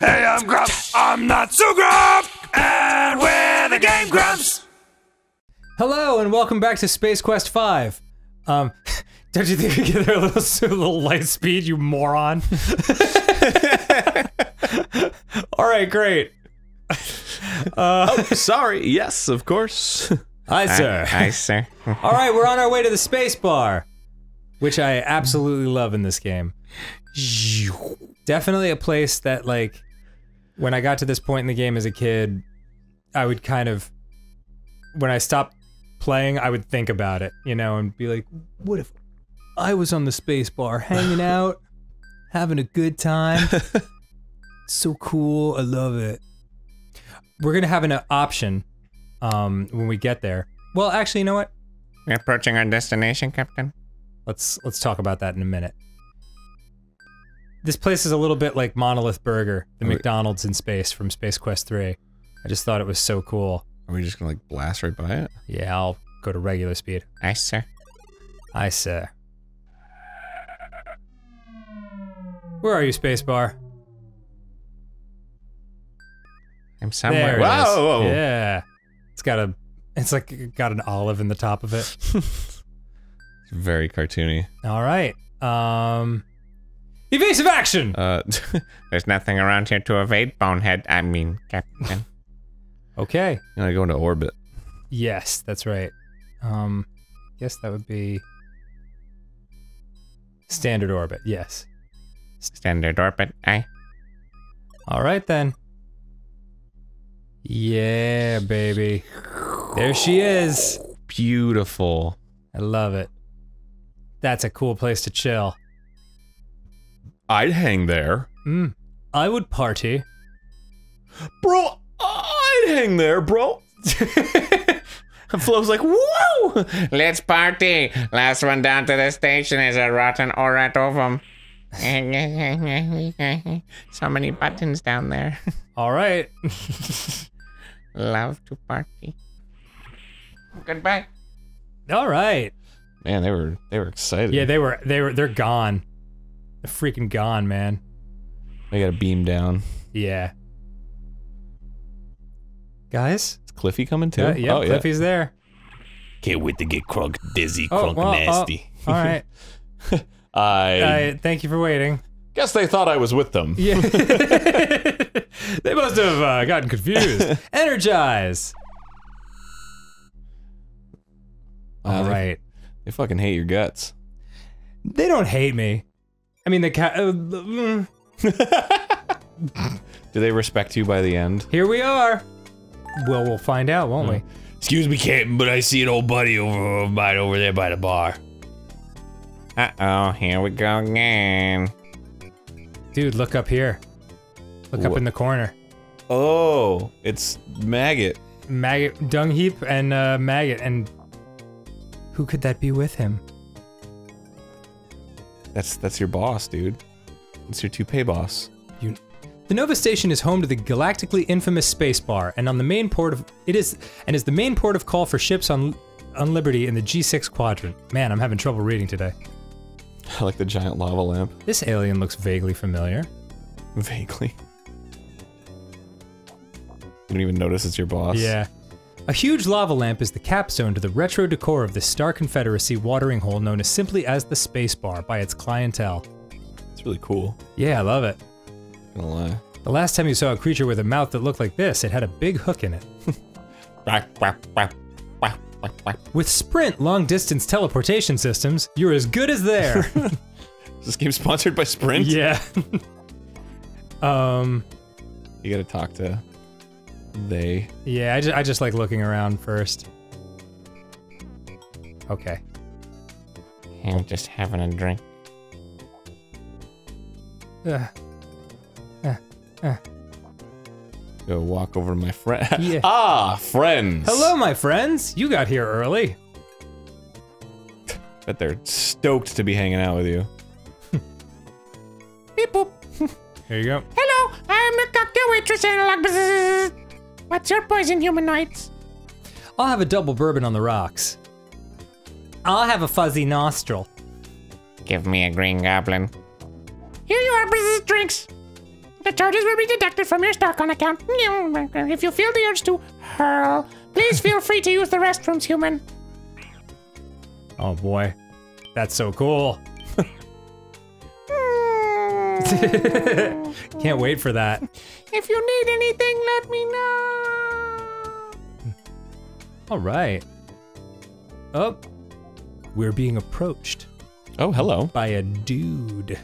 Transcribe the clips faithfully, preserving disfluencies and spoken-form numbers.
Hey, I'm Grumps, I'm not so Grump, and we're the Game Grumps! Hello, and welcome back to Space Quest Five. Um, don't you think we get there a little, a little light speed, you moron? Alright, great. Uh, oh, sorry, yes, of course. Hi, sir. Hi, sir. Alright, we're on our way to the Spacebar, which I absolutely love in this game. Definitely a place that, like, when I got to this point in the game as a kid, I would kind of, when I stopped playing, I would think about it, you know, and be like, what if I was on the space bar, hanging out, having a good time? So cool, I love it. We're gonna have an uh, option, um, when we get there. Well, actually, you know what? We're approaching our destination, Captain. Let's, let's talk about that in a minute. This place is a little bit like Monolith Burger, the Are McDonald's we... in space from Space Quest three. I just thought it was so cool. Are we just gonna like blast right by it? Yeah, I'll go to regular speed. Aye, sir. Aye, sir. Where are you, Spacebar? I'm somewhere. There it is. Whoa! Yeah. It's got a, it's like got an olive in the top of it. Very cartoony. All right. Um. Evasive action! Uh, there's nothing around here to evade, bonehead. I mean, Captain. Okay. You know, go into orbit. Yes, that's right. Um, I guess that would be... standard orbit, yes. Standard orbit, aye. Alright then. Yeah, baby. There she is! Beautiful. I love it. That's a cool place to chill. I'd hang there. Mm. I would party. Bro, I'd hang there, bro. And Flo's like, whoa! Let's party. Last one down to the station is a rotten orat ovum. So many buttons down there. All right. Love to party. Goodbye. All right. Man, they were they were excited. Yeah, they were they were they're gone. They're freaking gone, man. They gotta beam down. Yeah. Guys? Is Cliffy coming too? Uh, yeah, oh, Cliffy's yeah. there. Can't wait to get crunk dizzy, oh, crunk well, nasty. Oh, alright. I... I... Thank you for waiting. Guess they thought I was with them. Yeah. They must have uh, gotten confused. Energize! Uh, alright. They, they fucking hate your guts. They don't hate me. I mean the cat. Uh, Do they respect you by the end? Here we are. Well, we'll find out, won't mm. we? Excuse me, Captain, but I see an old buddy over of mine over there by the bar. Uh oh, here we go again. Dude, look up here. Look what? Up in the corner. Oh, it's maggot. Maggot, dung heap, and uh, maggot, and who could that be with him? That's that's your boss, dude. It's your toupee boss. You... The Nova Station is home to the galactically infamous Spacebar, and on the main port of it is and is the main port of call for ships on on Liberty in the G six quadrant. Man, I'm having trouble reading today. I like the giant lava lamp. This alien looks vaguely familiar. Vaguely. You don't even notice it's your boss. Yeah. A huge lava lamp is the capstone to the retro decor of the Star Confederacy watering hole known as simply as the Spacebar by its clientele. It's really cool. Yeah, I love it. I'm gonna lie. The last time you saw a creature with a mouth that looked like this, it had a big hook in it. With Sprint long-distance teleportation systems, you're as good as there. Is this game sponsored by Sprint? Yeah. um. You gotta talk to... they. Yeah, I just, I just like looking around first. Okay. I'm just having a drink. Uh, uh, uh. Go walk over to my friend. Yeah. Ah, friends! Hello, my friends! You got here early. Bet they're stoked to be hanging out with you. Beep boop. There you go. Hello! I'm the cocktail waitress and like... what's your poison, humanoids? I'll have a double bourbon on the rocks. I'll have a fuzzy nostril. Give me a green goblin. Here you are, business drinks. The charges will be deducted from your Starkon account. If you feel the urge to hurl, please feel free to use the restrooms, human. Oh boy, that's so cool. Can't wait for that. If you need anything, let me know. All right. Oh, we're being approached. Oh, hello. By a dude.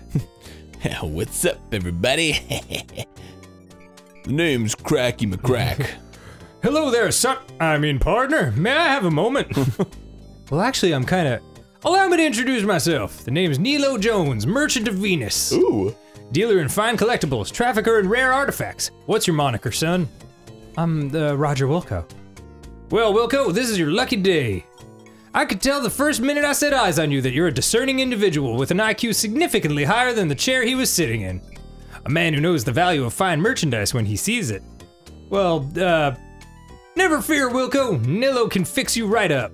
What's up, everybody? The name's Cracky McCrack. Hello there, son. I mean, partner. May I have a moment? Well, actually, I'm kind of... Allow me to introduce myself. The name's Nilo Jones, Merchant of Venus. Ooh. Dealer in fine collectibles, trafficker in rare artifacts. What's your moniker, son? I'm the Roger Wilco. Well, Wilco, this is your lucky day. I could tell the first minute I set eyes on you that you're a discerning individual with an I Q significantly higher than the chair he was sitting in. A man who knows the value of fine merchandise when he sees it. Well, uh, never fear, Wilco. Nilo can fix you right up.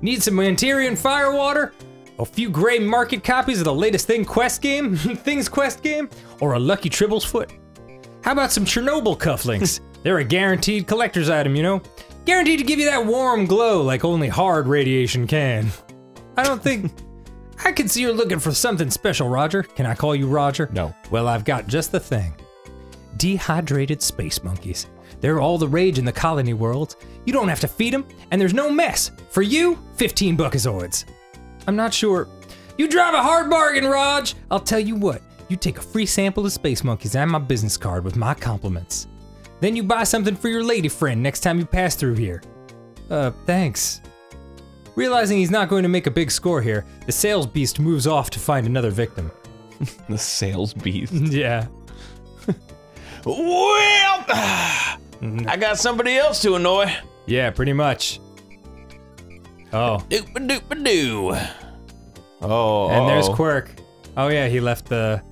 Need some Antarian firewater? A few gray market copies of the latest Thing Quest game? Thing's Quest game? Or a lucky Tribble's foot? How about some Chernobyl cufflinks? They're a guaranteed collector's item, you know? Guaranteed to give you that warm glow like only hard radiation can. I don't think... I can see you're looking for something special, Roger. Can I call you Roger? No. Well, I've got just the thing. Dehydrated space monkeys. They're all the rage in the colony worlds. You don't have to feed them, and there's no mess. For you, fifteen buckazoids. I'm not sure... You drive a hard bargain, Raj! I'll tell you what. You take a free sample of space monkeys and my business card with my compliments. Then you buy something for your lady friend next time you pass through here. Uh, thanks. Realizing he's not going to make a big score here, the sales beast moves off to find another victim. The sales beast? Yeah. Well, I got somebody else to annoy. Yeah, pretty much. Oh. Doop-a-doop-a-doo. Oh. And there's Quirk. Oh yeah, he left the,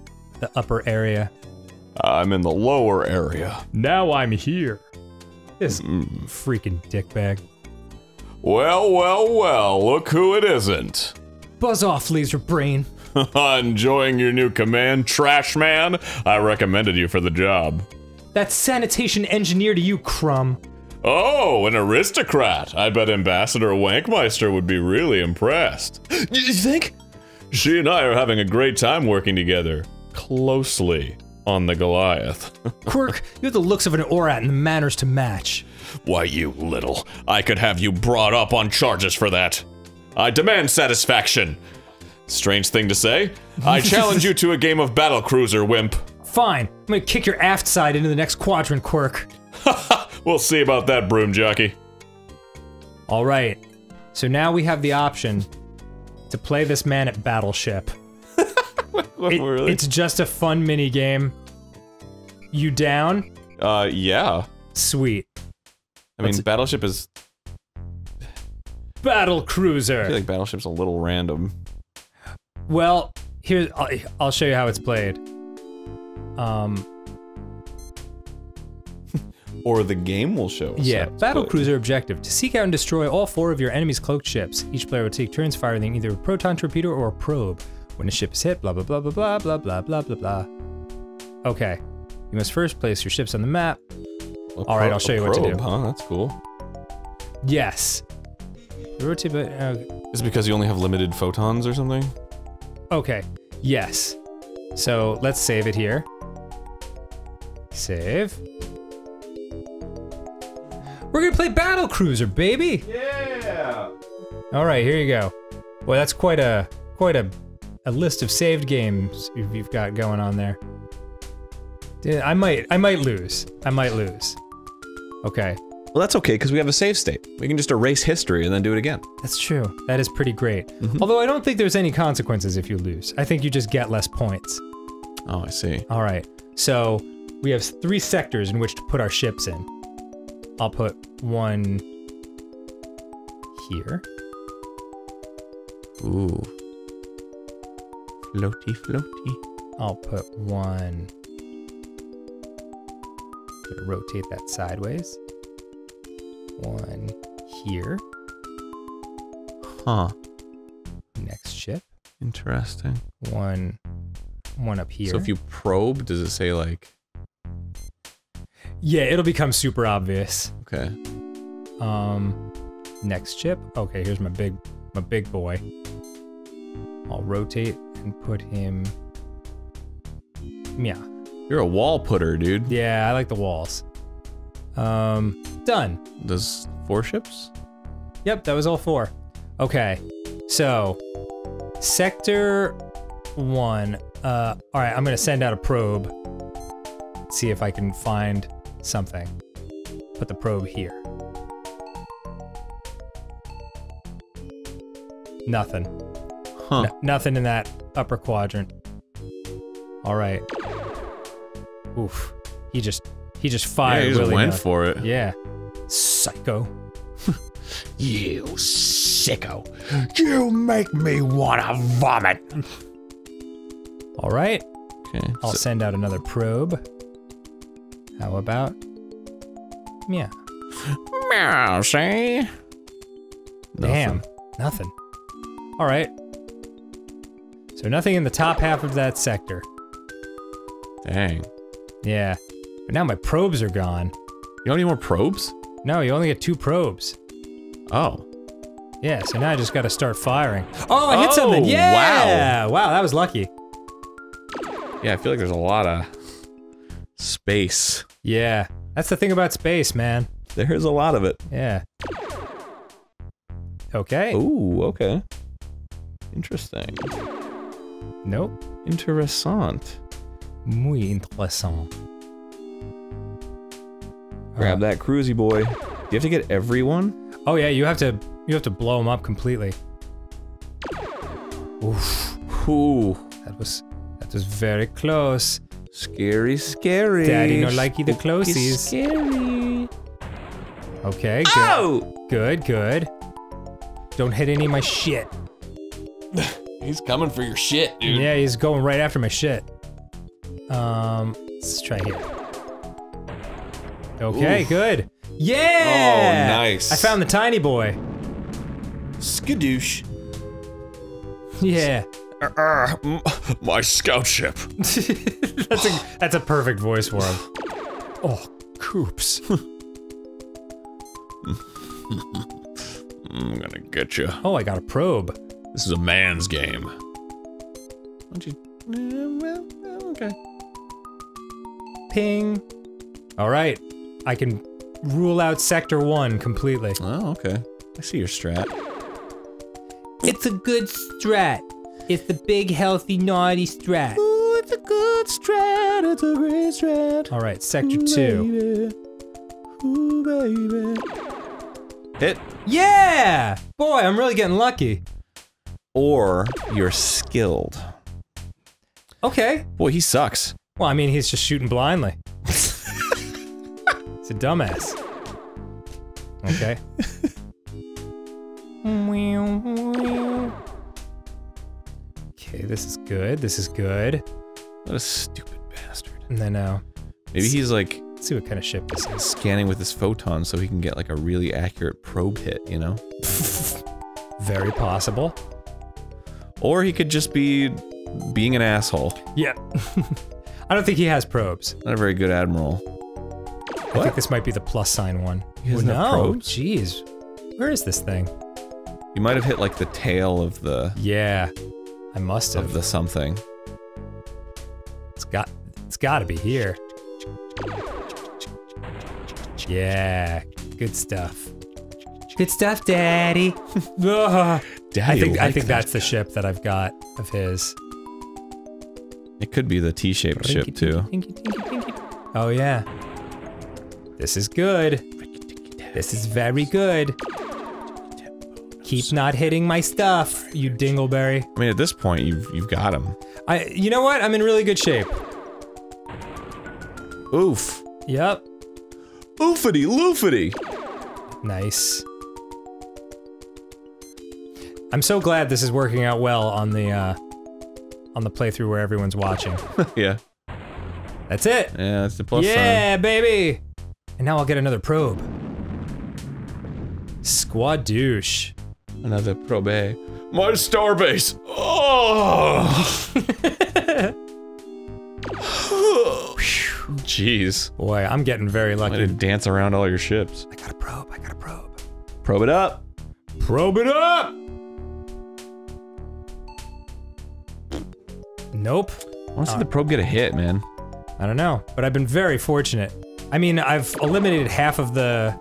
the upper area. I'm in the lower area. Now I'm here. This mm. freaking dickbag. Well, well, well, look who it isn't. Buzz off, laser brain. Enjoying your new command, trash man? I recommended you for the job. That's sanitation engineer to you, Crumb. Oh, an aristocrat. I bet Ambassador Wankmeister would be really impressed. You think? She and I are having a great time working together. Closely. On the Goliath. Quirk, you have the looks of an Orat and the manners to match. Why, you little. I could have you brought up on charges for that. I demand satisfaction. Strange thing to say. I challenge you to a game of Battlecruiser, wimp. Fine. I'm gonna kick your aft side into the next quadrant, Quirk. We'll see about that, broom jockey. All right. So now we have the option to play this man at Battleship. It, really? It's just a fun mini game. You down? Uh, yeah. Sweet. I Let's mean, Battleship is... Battlecruiser! I feel like Battleship's a little random. Well, here's... I'll, I'll show you how it's played. Um... Or the game will show us. Yeah, Battlecruiser objective. To seek out and destroy all four of your enemy's cloaked ships. Each player will take turns firing either a proton torpedo or a probe. When a ship is hit, blah, blah, blah, blah, blah, blah, blah, blah, blah, blah. Okay. You must first place your ships on the map. All right, I'll show you what to do. Huh? That's cool. Yes. Rotate, but... Uh, is it because you only have limited photons or something? Okay. Yes. So, let's save it here. Save. We're gonna play Battlecruiser, baby! Yeah! All right, here you go. Well, that's quite a... quite a... a list of saved games you've got going on there. I might, I might lose. I might lose. Okay. Well, that's okay, because we have a save state. We can just erase history and then do it again. That's true. That is pretty great. Mm-hmm. Although I don't think there's any consequences if you lose. I think you just get less points. Oh, I see. All right. So, we have three sectors in which to put our ships in. I'll put one... here. Ooh. Floaty, floaty. I'll put one... rotate that sideways. One here. Huh. Next ship. Interesting. One... one up here. So if you probe, does it say like... Yeah, it'll become super obvious. Okay. Um, next chip. Okay, here's my big, my big boy. I'll rotate and put him. Yeah. You're a wall putter, dude. Yeah, I like the walls. Um, done. Those four ships? Yep, that was all four. Okay, so sector one. Uh, all right, I'm gonna send out a probe. See if I can find something. Put the probe here. Nothing. Huh. No, nothing in that upper quadrant. All right. Oof. He just, he just fired. Yeah, he just really went for it. Yeah. Psycho. You sicko. You make me wanna vomit. All right. Okay. I'll so send out another probe. How about? Yeah. Meow, see? Damn. Nothing. All right. So nothing in the top half of that sector. Dang. Yeah. But now my probes are gone. You don't need more probes? No, you only get two probes. Oh. Yeah, so now I just gotta start firing. Oh, I oh, hit something! Yeah! Wow. Wow, that was lucky. Yeah, I feel like there's a lot of space. Yeah. That's the thing about space, man. There's a lot of it. Yeah. Okay. Ooh, okay. Interesting. Nope. Interessant. Muy interessant. Grab that cruisy boy. Do you have to get everyone? Oh yeah, you have to you have to blow them up completely. Oof. Ooh. That was that was very close. Scary, scary. Daddy no likey the closies. Scary. Okay, good. Oh! Good, good. Don't hit any of my shit. He's coming for your shit, dude. Yeah, he's going right after my shit. Um, let's try here. Okay, oof. Good. Yeah! Oh, nice. I found the tiny boy. Skadoosh. Yeah. Uh, uh, my scout ship. That's a that's a perfect voice for him. Oh, coops. I'm gonna get you. Oh, I got a probe. This is a man's game. Why don't you? Uh, well, okay. Ping. All right, I can rule out sector one completely. Oh, okay. I see your strat. It's a good strat. It's the big, healthy, naughty strat. Ooh, it's a good strat, it's a great strat. Alright, sector ooh, two. Baby. Ooh, baby. Hit. Yeah! Boy, I'm really getting lucky. Or, you're skilled. Okay. Boy, he sucks. Well, I mean, he's just shooting blindly. It's a dumbass. Okay. Okay, this is good, this is good. What a stupid bastard. I know. Maybe he's like... Let's see what kind of ship this is. Scanning with his photon so he can get like a really accurate probe hit, you know? Very possible. Or he could just be... being an asshole. Yeah. I don't think he has probes. Not a very good admiral. What? I think this might be the plus sign one. He has no probes? Jeez. Where is this thing? You might have hit like the tail of the... Yeah. I must have. Of the something. It's got, it's gotta be here. Yeah, good stuff. Good stuff, Daddy. uh, Daddy I think, I think that's the ship that I've got of his. It could be the T-shaped ship too. Oh yeah. This is good. This is very good. Keep not hitting my stuff, you dingleberry. I mean, at this point, you've you've got him. I, you know what? I'm in really good shape. Oof. Yep. Oofity loofity. Nice. I'm so glad this is working out well on the uh, on the playthrough where everyone's watching. Yeah. That's it. Yeah, that's the plus sign. Yeah, baby. And now I'll get another probe. Squadouche. Another probe. My starbase! Oh! Jeez. Boy, I'm getting very lucky. I didn't dance around all your ships. I got a probe, I got a probe. Probe it up! Probe it up! Nope. I want to see uh, the probe get a hit, man. I don't know, but I've been very fortunate. I mean, I've eliminated half of the...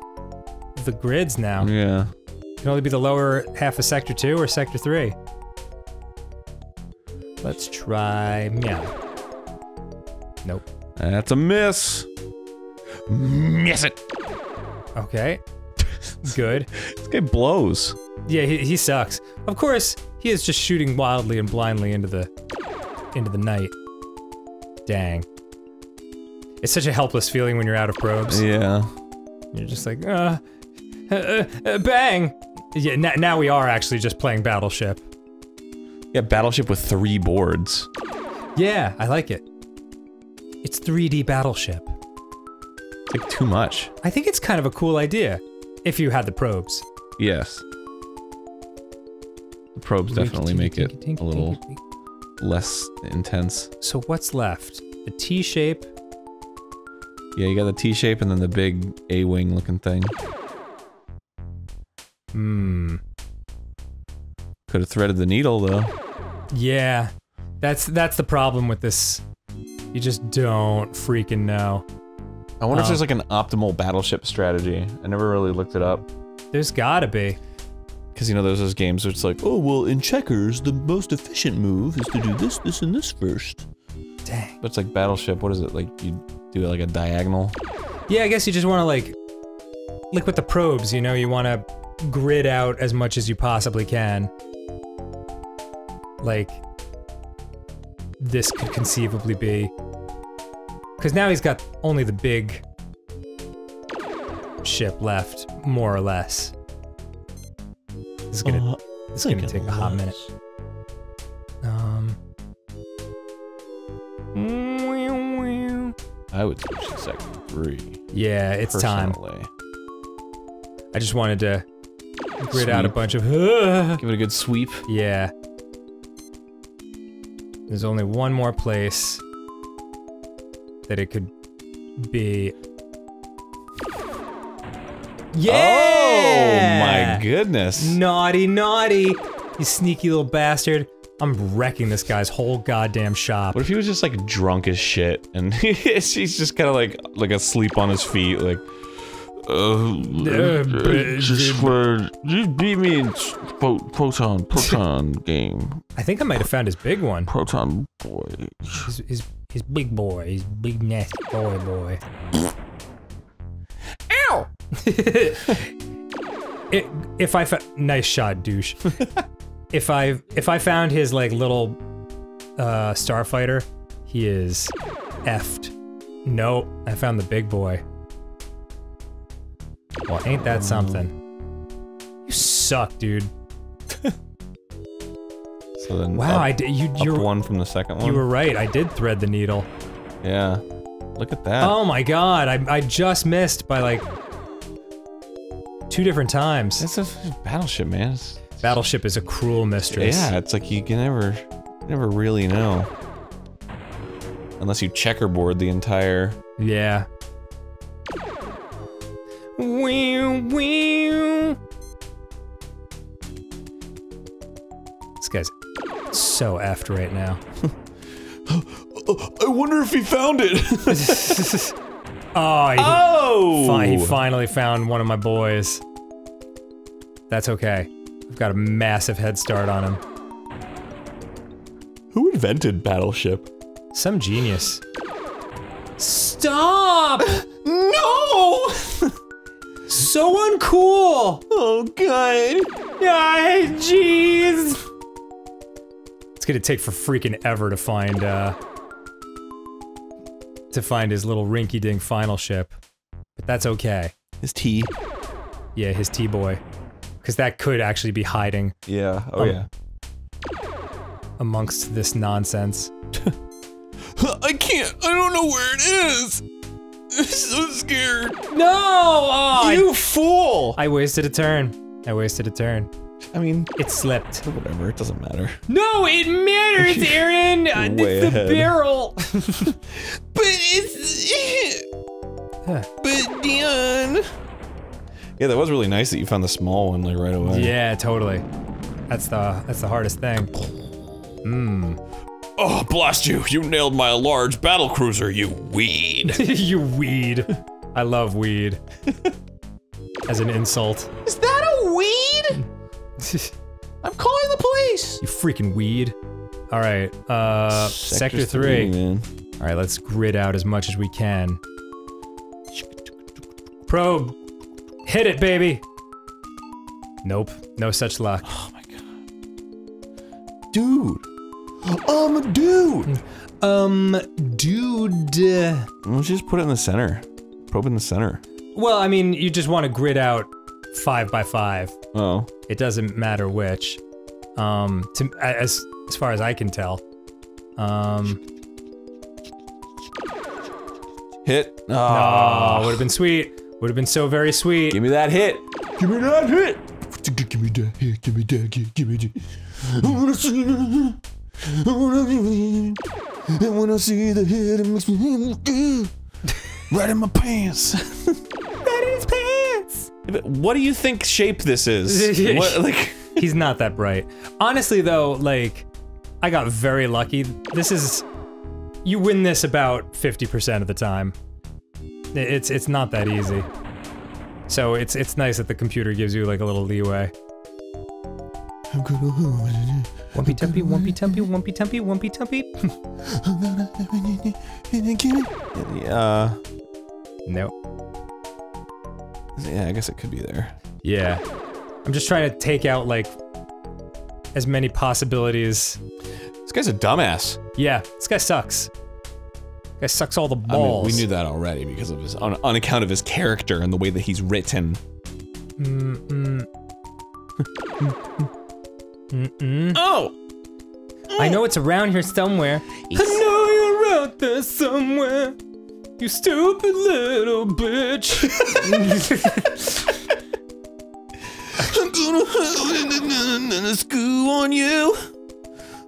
the grids now. Yeah. It can only be the lower half of Sector two or Sector three. Let's try... meow. Nope. That's a miss! Miss it! Okay. Good. This guy blows. Yeah, he, he sucks. Of course, he is just shooting wildly and blindly into the... into the night. Dang. It's such a helpless feeling when you're out of probes. Yeah. You're just like, uh... uh, uh bang! Yeah, n now we are actually just playing Battleship. Yeah, Battleship with three boards. Yeah, I like it. It's three D Battleship. It's like too much. I think it's kind of a cool idea. If you had the probes. Yes. The probes definitely make it a little less intense. So what's left? The T-shape? Yeah, you got the T-shape and then the big A-wing looking thing. Hmm. Could have threaded the needle, though. Yeah. That's- that's the problem with this. You just don't freaking know. I wonder um, if there's like an optimal battleship strategy. I never really looked it up. There's gotta be. Cause you know there's those games where it's like, oh well in checkers, the most efficient move is to do this, this, and this first. Dang. But it's like Battleship, what is it, like you do like a diagonal? Yeah, I guess you just wanna like... like with the probes, you know, you wanna grid out as much as you possibly can. Like... this could conceivably be. Because now he's got only the big ship left, more or less. This is gonna, uh, this is gonna take a hot minute. Um. I would switch to second three. Yeah, it's personally. Time. I just wanted to grid sweep. Out a bunch of. Uh, Give it a good sweep. Yeah. There's only one more place that it could be. Yeah! Oh my goodness. Naughty, naughty! You sneaky little bastard. I'm wrecking this guy's whole goddamn shop. What if he was just like drunk as shit and she's just kind of like, like asleep on his feet, like... Uh, uh, just where you beat me in proton proton game. I think I might have found his big one. Proton boy. His his, his big boy. His big nasty boy boy. Ow! it, if I found nice shot, douche. if I if I found his like little uh, starfighter, he is effed. Nope, I found the big boy. Well, ain't that something? You suck, dude. So then wow, up, I did. You, you're one from the second one. You were right. I did thread the needle. Yeah. Look at that. Oh my god! I I just missed by like two different times. It's a Battleship, man. It's, it's, Battleship is a cruel mistress. Yeah, it's like you can never, never really know, unless you checkerboard the entire. Yeah. Wee wee. This guy's so effed right now. I wonder if he found it. Oh, he, oh! Fi he finally found one of my boys. That's okay. I've got a massive head start on him. Who invented Battleship? Some genius. Stop! No! So uncool! Oh god. Ah, jeez! It's gonna take for freaking ever to find, uh... to find his little rinky-dink final ship. But that's okay. His T. Yeah, his T-boy. Because that could actually be hiding. Yeah, oh um, yeah. Amongst this nonsense. I can't! I don't know where it is! I'm so scared. No! Oh, you I, fool! I wasted a turn. I wasted a turn. I mean... it slipped. Whatever, it doesn't matter. No, it matters, Aaron! It's the barrel! But it's... Huh. But Dion. Yeah, that was really nice that you found the small one like right away. Yeah, totally. That's the that's the hardest thing. Mmm. Oh, blast you! You nailed my large battlecruiser, you weed! You weed. I love weed. As an insult. Is that a weed? I'm calling the police! You freaking weed. Alright, uh, Sector, sector three. three Alright, let's grid out as much as we can. Probe! Hit it, baby! Nope, no such luck. Oh my god. Dude! Um, dude! Um, dude. Let's just put it in the center. Probe in the center. Well, I mean, you just want to grid out five by five. Oh. It doesn't matter which. Um, to, as, as far as I can tell. Um. Hit. Oh. No, would've been sweet. Would've been so very sweet. Give me that hit. Give me that hit. Give me that hit. Give me that hit. Give me that hit. I wanna see the, and when I see the hit, it makes me uh, right in my pants. Right in his pants. What do you think shape this is? What, like, he's not that bright. Honestly, though, like, I got very lucky. This is, you win this about fifty percent of the time. It's it's not that easy. So it's it's nice that the computer gives you like a little leeway. I'm gonna Wumpy Tumpy, Wumpy Tumpy, Wumpy Tumpy, Wumpy Tumpy. Uh. Nope. Yeah, I guess it could be there. Yeah. I'm just trying to take out, like, as many possibilities. This guy's a dumbass. Yeah, this guy sucks. This guy sucks all the balls. I mean, we knew that already because of his, on, on account of his character and the way that he's written. Mm-mm. Mm-mm. Oh! Mm. I know it's around here somewhere. Yes. I know you're out there somewhere. You stupid little bitch. I'm gonna screw on you.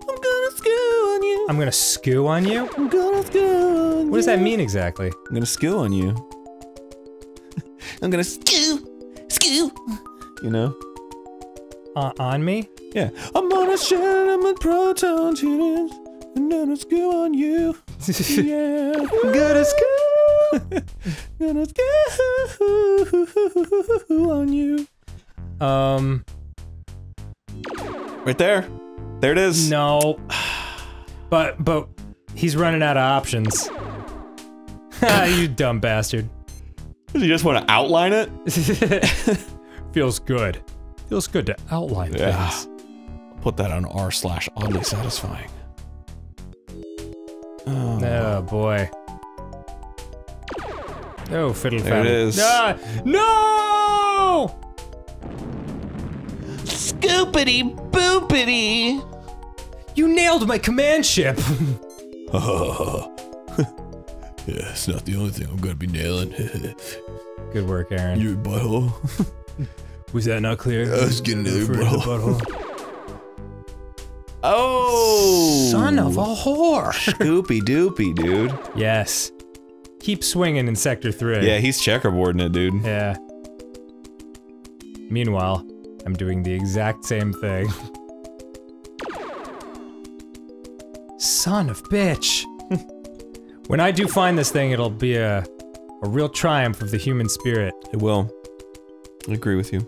I'm gonna screw on you. I'm gonna screw on you? I'm gonna screw on you. What does that mean exactly? I'm gonna screw on you. I'm gonna screw, screw. You know? Uh, on me? Yeah. I'm gonna share my proton tunes, and gonna screw on you. Yeah. Gonna screw. Gonna screw on you. Um. Right there. There it is. No. But, but, he's running out of options. You dumb bastard. You just want to outline it? Feels good. Feels good to outline yeah. things. Put that on r slash oddly satisfying. Oh. Oh boy. Oh, fiddle faddle. There it is. Ah, no! Scoopity boopity! You nailed my command ship! Yeah, it's not the only thing I'm gonna be nailing. Good work, Aaron. You butthole. Was that not clear? I was getting there, bro. Oh! Son of a whore! Scoopy doopy, dude. Yes. Keep swinging in Sector three. Yeah, he's checkerboarding it, dude. Yeah. Meanwhile, I'm doing the exact same thing. Son of bitch! When I do find this thing, it'll be a... a real triumph of the human spirit. It will. I agree with you.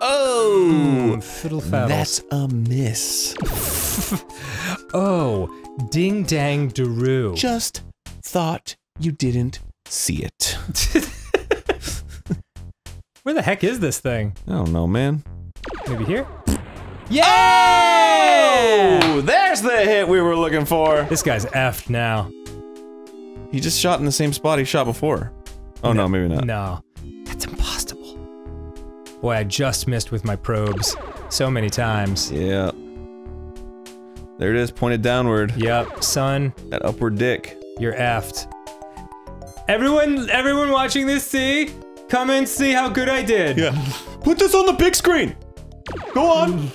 Oh! Mm, fiddle faddle. That's a miss. Oh, ding dang daroo. Just thought you didn't see it. Where the heck is this thing? I don't know, man. Maybe here? Yeah! Oh! There's the hit we were looking for! This guy's effed now. He just shot in the same spot he shot before. Oh no, no maybe not. No. That's impossible. Boy, I just missed with my probes. So many times. Yeah. There it is, pointed downward. Yep, son. That upward dick. You're effed. Everyone, everyone watching this, see? Come and see how good I did. Yeah. Put this on the big screen! Go on!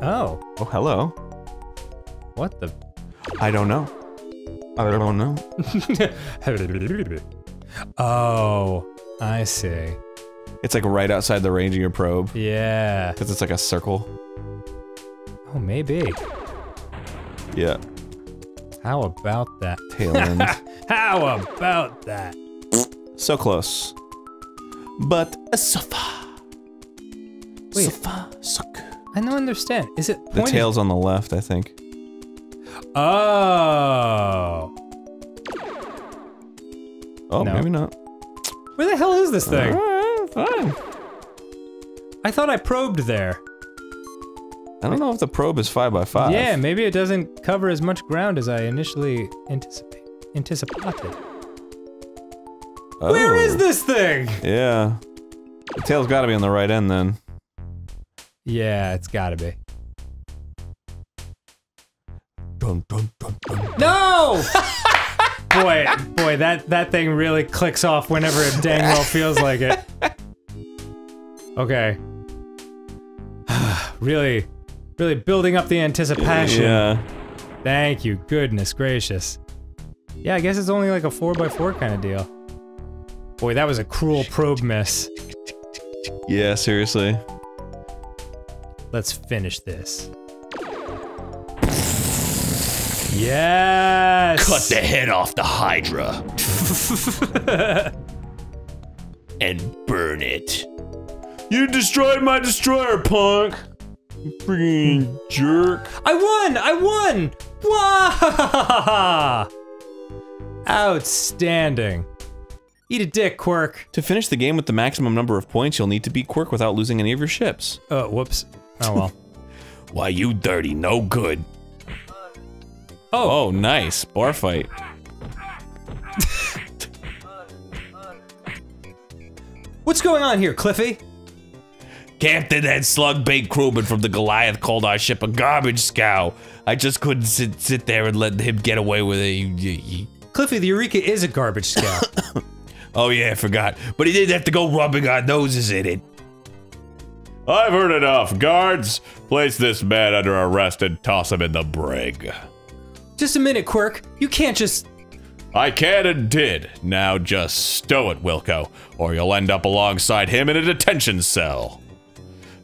Oh. Oh, hello. What the? I don't know. I don't know. Oh, I see. It's like right outside the range of your probe. Yeah. Because it's like a circle. Oh, maybe. Yeah. How about that? Tail end. How about that? So close. But a sofa. Wait. Sofa. Suck. I don't understand. Is it pointing? The tail's on the left, I think. Oh. Oh, no. Maybe not. Where the hell is this thing? Uh, fine. I thought I probed there. I don't know if the probe is five by five. Yeah, maybe it doesn't cover as much ground as I initially anticipate anticipated. Oh. Where is this thing? Yeah. The tail's gotta be on the right end then. Yeah, it's gotta be. Dun, dun, dun, dun, dun. No! Boy, boy, that, that thing really clicks off whenever it dang well feels like it. Okay. Really, really building up the anticipation. Yeah. Thank you, goodness gracious. Yeah, I guess it's only like a four by four kind of deal. Boy, that was a cruel probe miss. Yeah, seriously. Let's finish this. Yes! Cut the head off the Hydra. And burn it. You destroyed my destroyer, punk! You freaking jerk. I won! I won! Wah! Outstanding. Eat a dick, Quirk. To finish the game with the maximum number of points, you'll need to beat Quirk without losing any of your ships. Oh, uh, whoops. Oh well. Why, you dirty no good. Oh. Oh, nice. Bar fight. What's going on here, Cliffy? Captain, that slugbait crewman from the Goliath called our ship a garbage scow. I just couldn't sit, sit there and let him get away with it. Cliffy, the Eureka is a garbage scow. Oh yeah, I forgot. But he didn't have to go rubbing our noses in it. I've heard enough. Guards, place this man under arrest and toss him in the brig. Just a minute, Quirk. You can't just... I can and did. Now just stow it, Wilco, or you'll end up alongside him in a detention cell.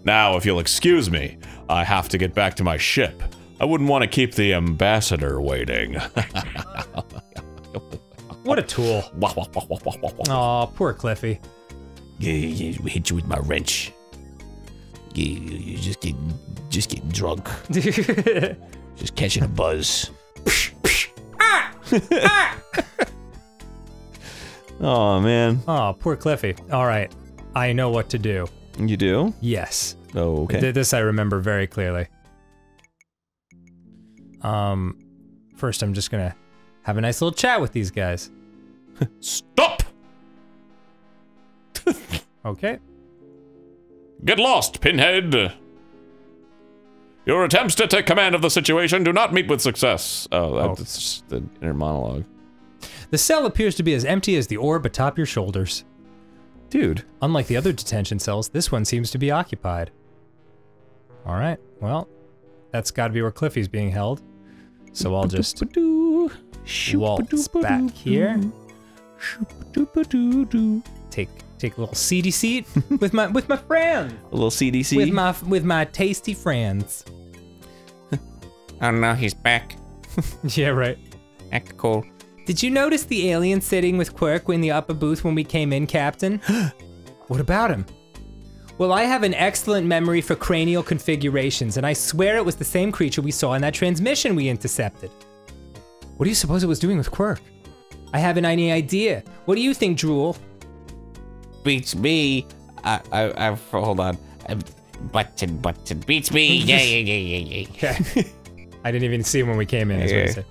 Now, if you'll excuse me, I have to get back to my ship. I wouldn't want to keep the ambassador waiting. What a tool. Aw, poor Cliffy. Yeah, yeah, yeah, hit you with my wrench. Yeah, you're just getting, just getting drunk. Just catching a buzz. Oh man. Oh, poor Cliffy. All right, I know what to do. You do? Yes. Oh, okay. This I remember very clearly. Um, first I'm just gonna have a nice little chat with these guys. Stop. Okay. Get lost, Pinhead. Your attempts to take command of the situation do not meet with success. Oh, that's oh. Just the inner monologue. The cell appears to be as empty as the orb atop your shoulders. Dude. Unlike the other detention cells, this one seems to be occupied. Alright, well, that's gotta be where Cliffy's being held. So I'll just waltz back here. Take Take a little seedy seat with my with my friends. A little seedy seat with my with my tasty friends. Oh no, he's back. Yeah, right. Act cool. Did you notice the alien sitting with Quirk in the upper booth when we came in, Captain? What about him? Well, I have an excellent memory for cranial configurations, and I swear it was the same creature we saw in that transmission we intercepted. What do you suppose it was doing with Quirk? I haven't any idea. What do you think, Drool? Beats me. I, I, I, hold on. Button, button, beats me. Yeah, yeah, yeah, yeah, yeah. Okay. I didn't even see him when we came in, is yeah. What I said.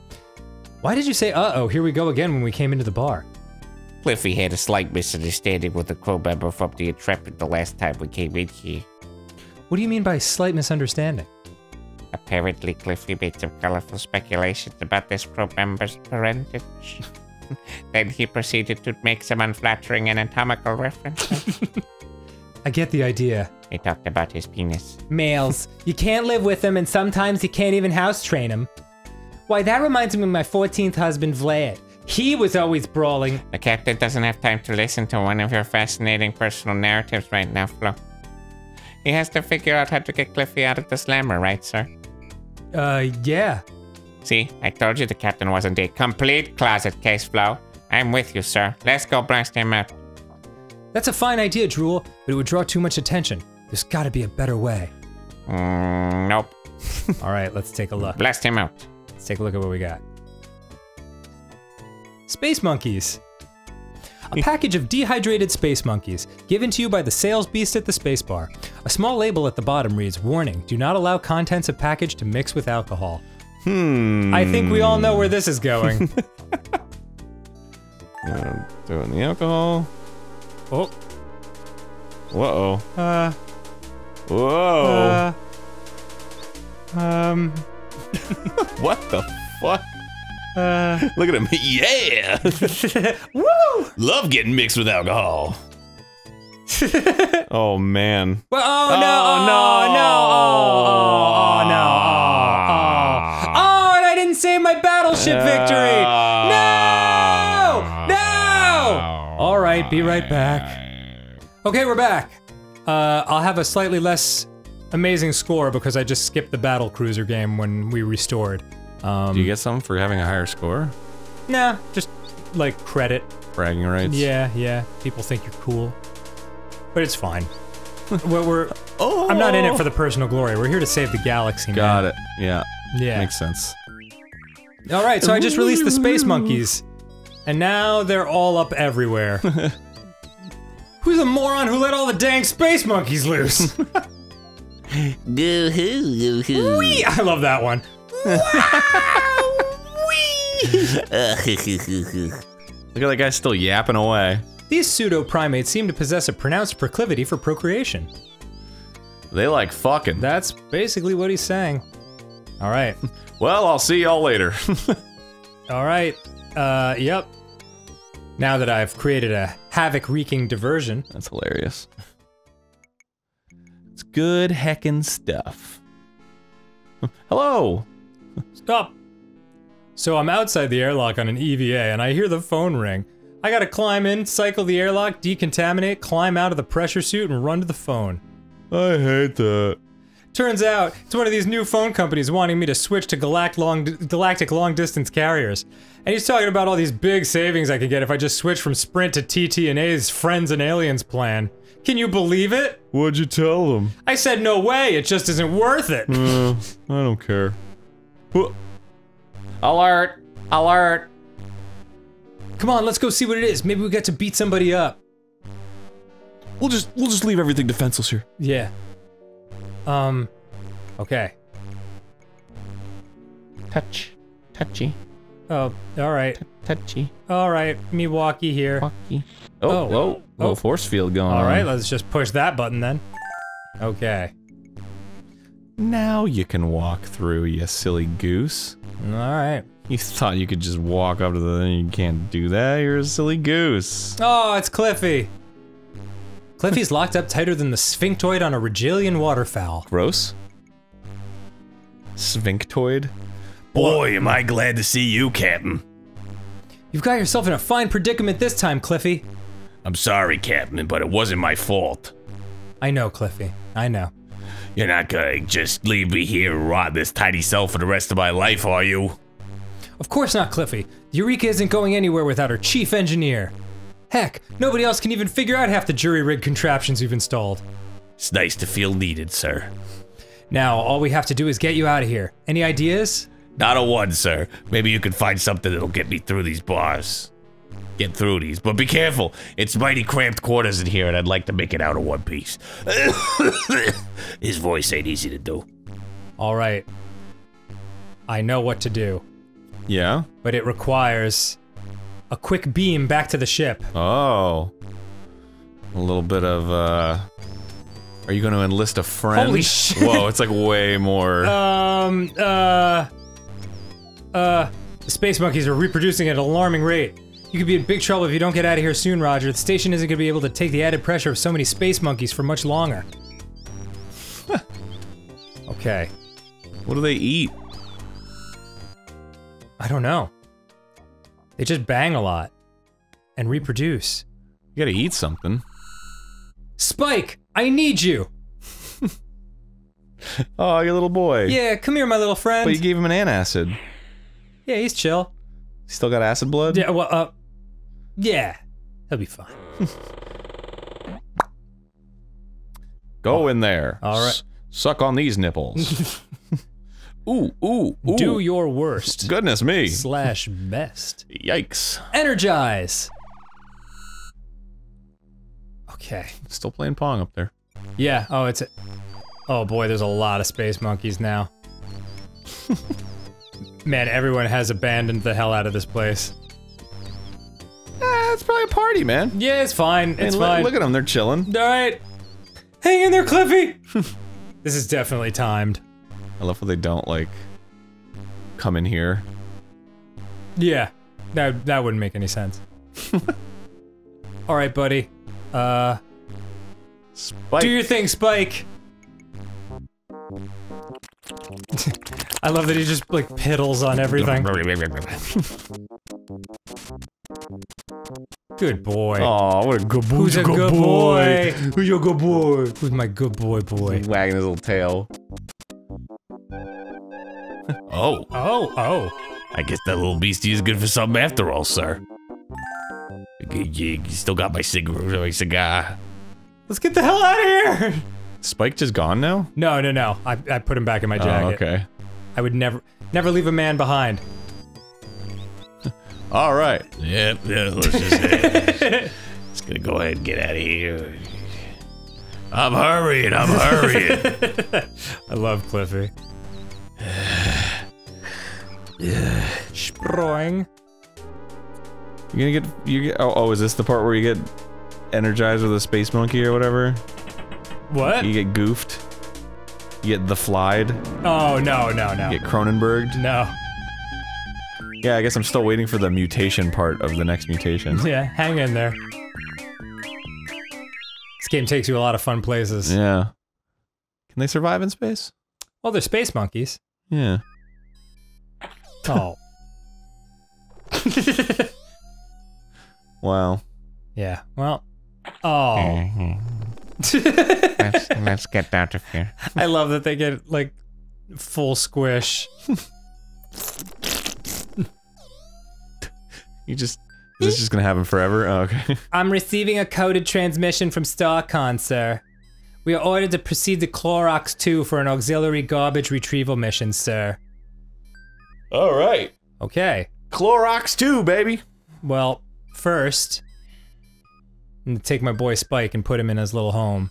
Why did you say, uh-oh, here we go again when we came into the bar? Cliffy had a slight misunderstanding with the crew member from the Intrepid the last time we came in here. What do you mean by slight misunderstanding? Apparently, Cliffy made some colorful speculations about this crew member's parentage. Then he proceeded to make some unflattering anatomical references. I get the idea. He talked about his penis. Males. You can't live with them, and sometimes you can't even house train them. Why, that reminds me of my fourteenth husband, Vlad. He was always brawling. The captain doesn't have time to listen to one of your fascinating personal narratives right now, Flo. He has to figure out how to get Cliffy out of the slammer, right, sir? Uh, yeah. See, I told you the captain wasn't a complete closet case, Flo. I'm with you, sir. Let's go blast him up. That's a fine idea, Drool, but it would draw too much attention. There's gotta be a better way. Mm, nope. Alright, let's take a look. Blast him out. Let's take a look at what we got. Space Monkeys. A package of dehydrated space monkeys, given to you by the sales beast at the Spacebar. A small label at the bottom reads, warning, do not allow contents of package to mix with alcohol. Hmm. I think we all know where this is going. I'm throwing the alcohol. Oh. Whoa. -oh. Uh. Whoa. Uh, um. What the fuck? Uh. Look at him. Yeah. Woo. Love getting mixed with alcohol. Oh man. Well, oh, oh no! Oh no! No! Oh, oh no! Oh, oh. Oh, and I didn't save my battleship uh. victory. No! No! All right, be right back. Okay, we're back. Uh, I'll have a slightly less amazing score because I just skipped the Battlecruiser game when we restored. Um, Do you get something for having a higher score? Nah, just like credit. Bragging rights. Yeah, yeah. People think you're cool, but it's fine. we're. we're oh. I'm not in it for the personal glory. We're here to save the galaxy. Got man. it. Yeah. Yeah. Makes sense. All right, so I just released the Space Monkeys, and now they're all up everywhere. Who's the moron who let all the dang space monkeys loose? Goo-hoo, goo-hoo. Wee! I love that one. Wow! Wee! Look at that guy still yapping away. These pseudo-primates seem to possess a pronounced proclivity for procreation. They like fucking. That's basically what he's saying. All right. Well, I'll see y'all later. All right. Uh, yep. Now that I've created a havoc-wreaking diversion. That's hilarious. It's good heckin' stuff. Hello! Stop! So I'm outside the airlock on an E V A and I hear the phone ring. I gotta climb in, cycle the airlock, decontaminate, climb out of the pressure suit, and run to the phone. I hate that. Turns out, it's one of these new phone companies wanting me to switch to galact long, galactic long-distance carriers. And he's talking about all these big savings I could get if I just switch from Sprint to T T and A's Friends and Aliens plan. Can you believe it? What'd you tell them? I said no way, it just isn't worth it. Uh, I don't care. Alert! Alert! Come on, let's go see what it is. Maybe we got to beat somebody up. We'll just- we'll just leave everything defenseless here. Yeah. Um, okay. Touch. Touchy. Oh, alright. Touchy. Alright, me walkie here. Walkie. Oh, oh, whoa. Oh. Little force field going all on. Alright, let's just push that button then. Okay. Now you can walk through, you silly goose. Alright. You thought you could just walk up to the thing, you can't do that, you're a silly goose. Oh, it's Cliffy! Cliffy's locked up tighter than the sphinctoid on a Regilian waterfowl. Gross. Sphinctoid? Boy, am I glad to see you, Captain. You've got yourself in a fine predicament this time, Cliffy. I'm sorry, Captain, but it wasn't my fault. I know, Cliffy. I know. You're not gonna just leave me here and rot this tiny cell for the rest of my life, are you? Of course not, Cliffy. Eureka isn't going anywhere without her chief engineer. Heck, nobody else can even figure out half the jury-rigged contraptions you've installed. It's nice to feel needed, sir. Now, all we have to do is get you out of here. Any ideas? Not a one, sir. Maybe you can find something that'll get me through these bars. Get through these, but be careful. It's mighty cramped quarters in here, and I'd like to make it out of one piece. His voice ain't easy to do. All right. I know what to do. Yeah? But it requires... a quick beam back to the ship. Oh. A little bit of, uh... Are you gonna enlist a friend? Holy shit! Whoa, it's like way more... Um, uh... Uh... The space monkeys are reproducing at an alarming rate. You could be in big trouble if you don't get out of here soon, Roger. The station isn't gonna be able to take the added pressure of so many space monkeys for much longer. Okay. What do they eat? I don't know. They just bang a lot. And reproduce. You gotta eat something. Spike! I need you! Oh, your little boy. Yeah, come here, my little friend. But you gave him an antacid. Yeah, he's chill. Still got acid blood? Yeah, well, uh... yeah. He'll be fine. Go oh. in there. Alright. S suck on these nipples. Ooh, ooh, ooh. Do your worst. Goodness me. Slash best. Yikes. Energize! Okay. Still playing Pong up there. Yeah, oh, it's a... Oh boy, there's a lot of space monkeys now. Man, everyone has abandoned the hell out of this place. Eh, it's probably a party, man. Yeah, it's fine, it's I mean, fine. Look at them, they're chilling. Alright. Hang in there, Cliffy! This is definitely timed. I love how they don't, like, come in here. Yeah. That, that wouldn't make any sense. Alright, buddy. Uh... Spike. Do your thing, Spike! I love that he just, like, piddles on everything. Good boy. Aw, what a good boy. Who's a good, good boy? boy? Who's your good boy? Who's my good boy boy? He's wagging his little tail. Oh. Oh, oh. I guess that little beastie is good for something after all, sir. You still got my cigar. Let's get the hell out of here! Spike just gone now? No, no, no. I, I put him back in my jacket. Oh, okay. I would never, never leave a man behind. All right. Yep, yeah, let's just, uh, just gonna go ahead and get out of here. I'm hurrying, I'm hurrying. I love Cliffy. Yeah. Sproing. You're gonna get, you get, oh, oh, is this the part where you get energized with a space monkey or whatever? What? You get goofed. You get the flied. Oh, no, no, no. You get Cronenberg'd. No. Yeah, I guess I'm still waiting for the mutation part of the next mutation. Yeah, hang in there. This game takes you a lot of fun places. Yeah. Can they survive in space? Well, they're space monkeys. Yeah. Oh. Wow. Yeah, well. Oh. let's, let's get out of here. I love that they get, like, full squish. You just... Is this just gonna happen forever? Oh, okay. I'm receiving a coded transmission from Starkon, sir. We are ordered to proceed to Clorox two for an auxiliary garbage retrieval mission, sir. Alright. Okay. Clorox two, baby! Well, first... I'm gonna take my boy Spike and put him in his little home.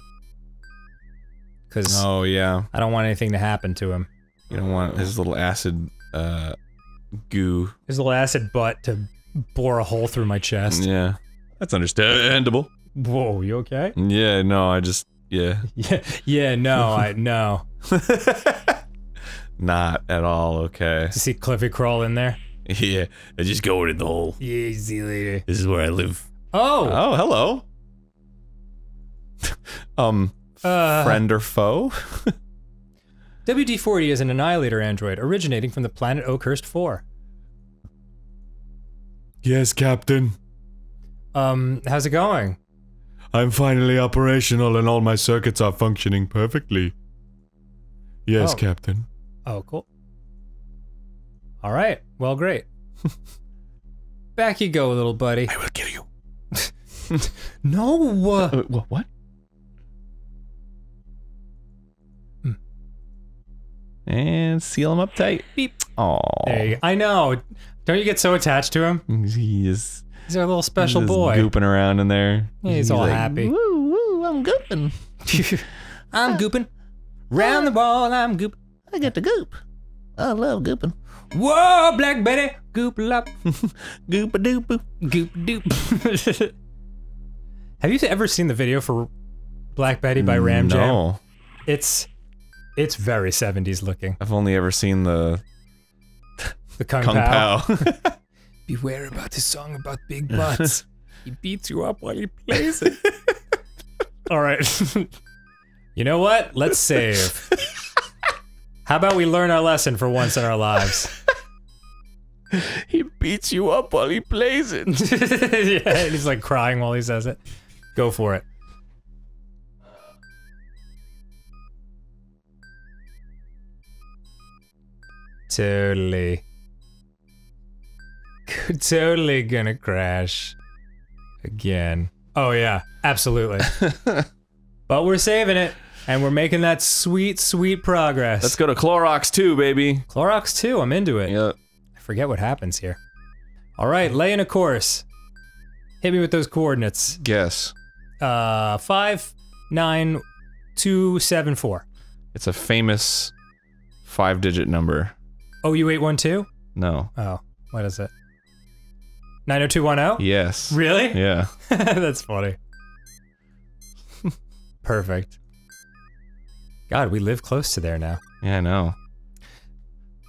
Cause... Oh, yeah. I don't want anything to happen to him. You don't want his little acid, uh... goo. His little acid butt to bore a hole through my chest. Yeah. That's understandable. Whoa, you okay? Yeah, no, I just... yeah. Yeah, yeah, no, I... no. Not at all okay. You see Cliffy crawl in there? Yeah, I just go in the hole. Yeah, see you later. This is where I live. Oh! Oh, hello! um, uh, friend or foe? W D forty is an annihilator android originating from the planet Oakhurst four. Yes, Captain. Um, how's it going? I'm finally operational and all my circuits are functioning perfectly. Yes, oh. Captain. Oh, cool. Alright, well, great. Back you go, little buddy. I will kill you. No! Uh, what? What? Mm. And seal him up tight. Beep. Aw. I know. Don't you get so attached to him? He is, he's our little special he's boy. Gooping around in there. Yeah, he's, he's all like, happy. Woo, woo, I'm gooping. I'm gooping. Round the ball, I'm gooping. I got the goop. I love gooping. Whoa, Black Betty! Goopal up. Goop a doop. Goop doop. Have you ever seen the video for Black Betty by Ram Jam? No. It's... it's very seventies looking. I've only ever seen the... the Kung, Kung Pao. Pao. Beware about this song about big butts. He beats you up while he plays it. Alright. You know what? Let's save. How about we learn our lesson for once in our lives? He beats you up while he plays it. Yeah, and he's like crying while he says it. Go for it. Totally. Totally gonna crash. Again. Oh yeah, absolutely. But we're saving it, and we're making that sweet, sweet progress. Let's go to Clorox two, baby. Clorox two, I'm into it. Yep. I forget what happens here. Alright, lay in a course. Hit me with those coordinates. Guess. Uh, five, nine, two, seven, four. It's a famous five-digit number. oh you eight one two? No. Oh, what is it? nine oh two one oh? Yes. Really? Yeah. That's funny. Perfect. God, we live close to there now. Yeah, I know.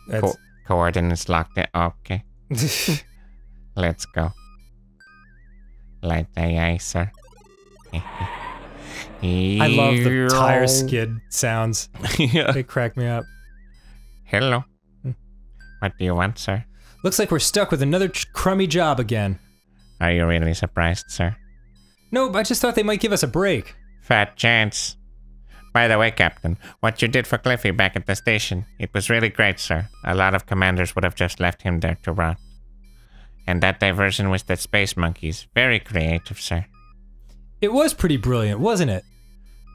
That's... Co coordinates locked it. Okay. Let's go. Light the icer. I love the tire skid sounds. Yeah. They crack me up. Hello. Hmm. What do you want, sir? Looks like we're stuck with another crummy job again. Are you really surprised, sir? No, I just thought they might give us a break. Fat chance. By the way, Captain, what you did for Cliffy back at the station, it was really great, sir. A lot of commanders would have just left him there to rot. And that diversion with the Space Monkeys. Very creative, sir. It was pretty brilliant, wasn't it?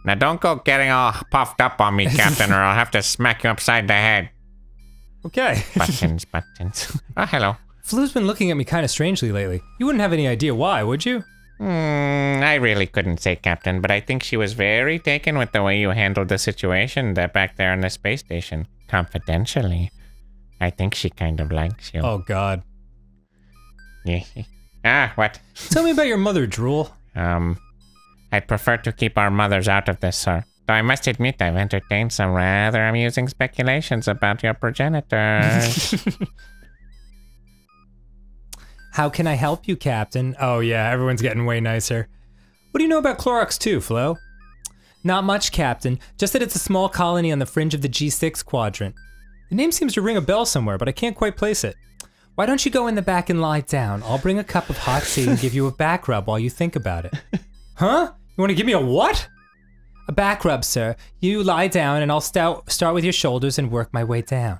Now don't go getting all puffed up on me, Captain, or I'll have to smack you upside the head. Okay. Buttons, buttons. Oh, hello. Flo's been looking at me kind of strangely lately. You wouldn't have any idea why, would you? Hmm, I really couldn't say, Captain, but I think she was very taken with the way you handled the situation that back there on the space station. Confidentially. I think she kind of likes you. Oh, God. Ah, what? Tell me about your mother, Drool. Um, I'd prefer to keep our mothers out of this, sir. Though I must admit I've entertained some rather amusing speculations about your progenitors. How can I help you, Captain? Oh yeah, everyone's getting way nicer. What do you know about Clorox two, Flo? Not much, Captain. Just that it's a small colony on the fringe of the G six quadrant. The name seems to ring a bell somewhere, but I can't quite place it. Why don't you go in the back and lie down? I'll bring a cup of hot tea and give you a back rub while you think about it. Huh? You want to give me a what? A back rub, sir. You lie down and I'll stout, start with your shoulders and work my way down.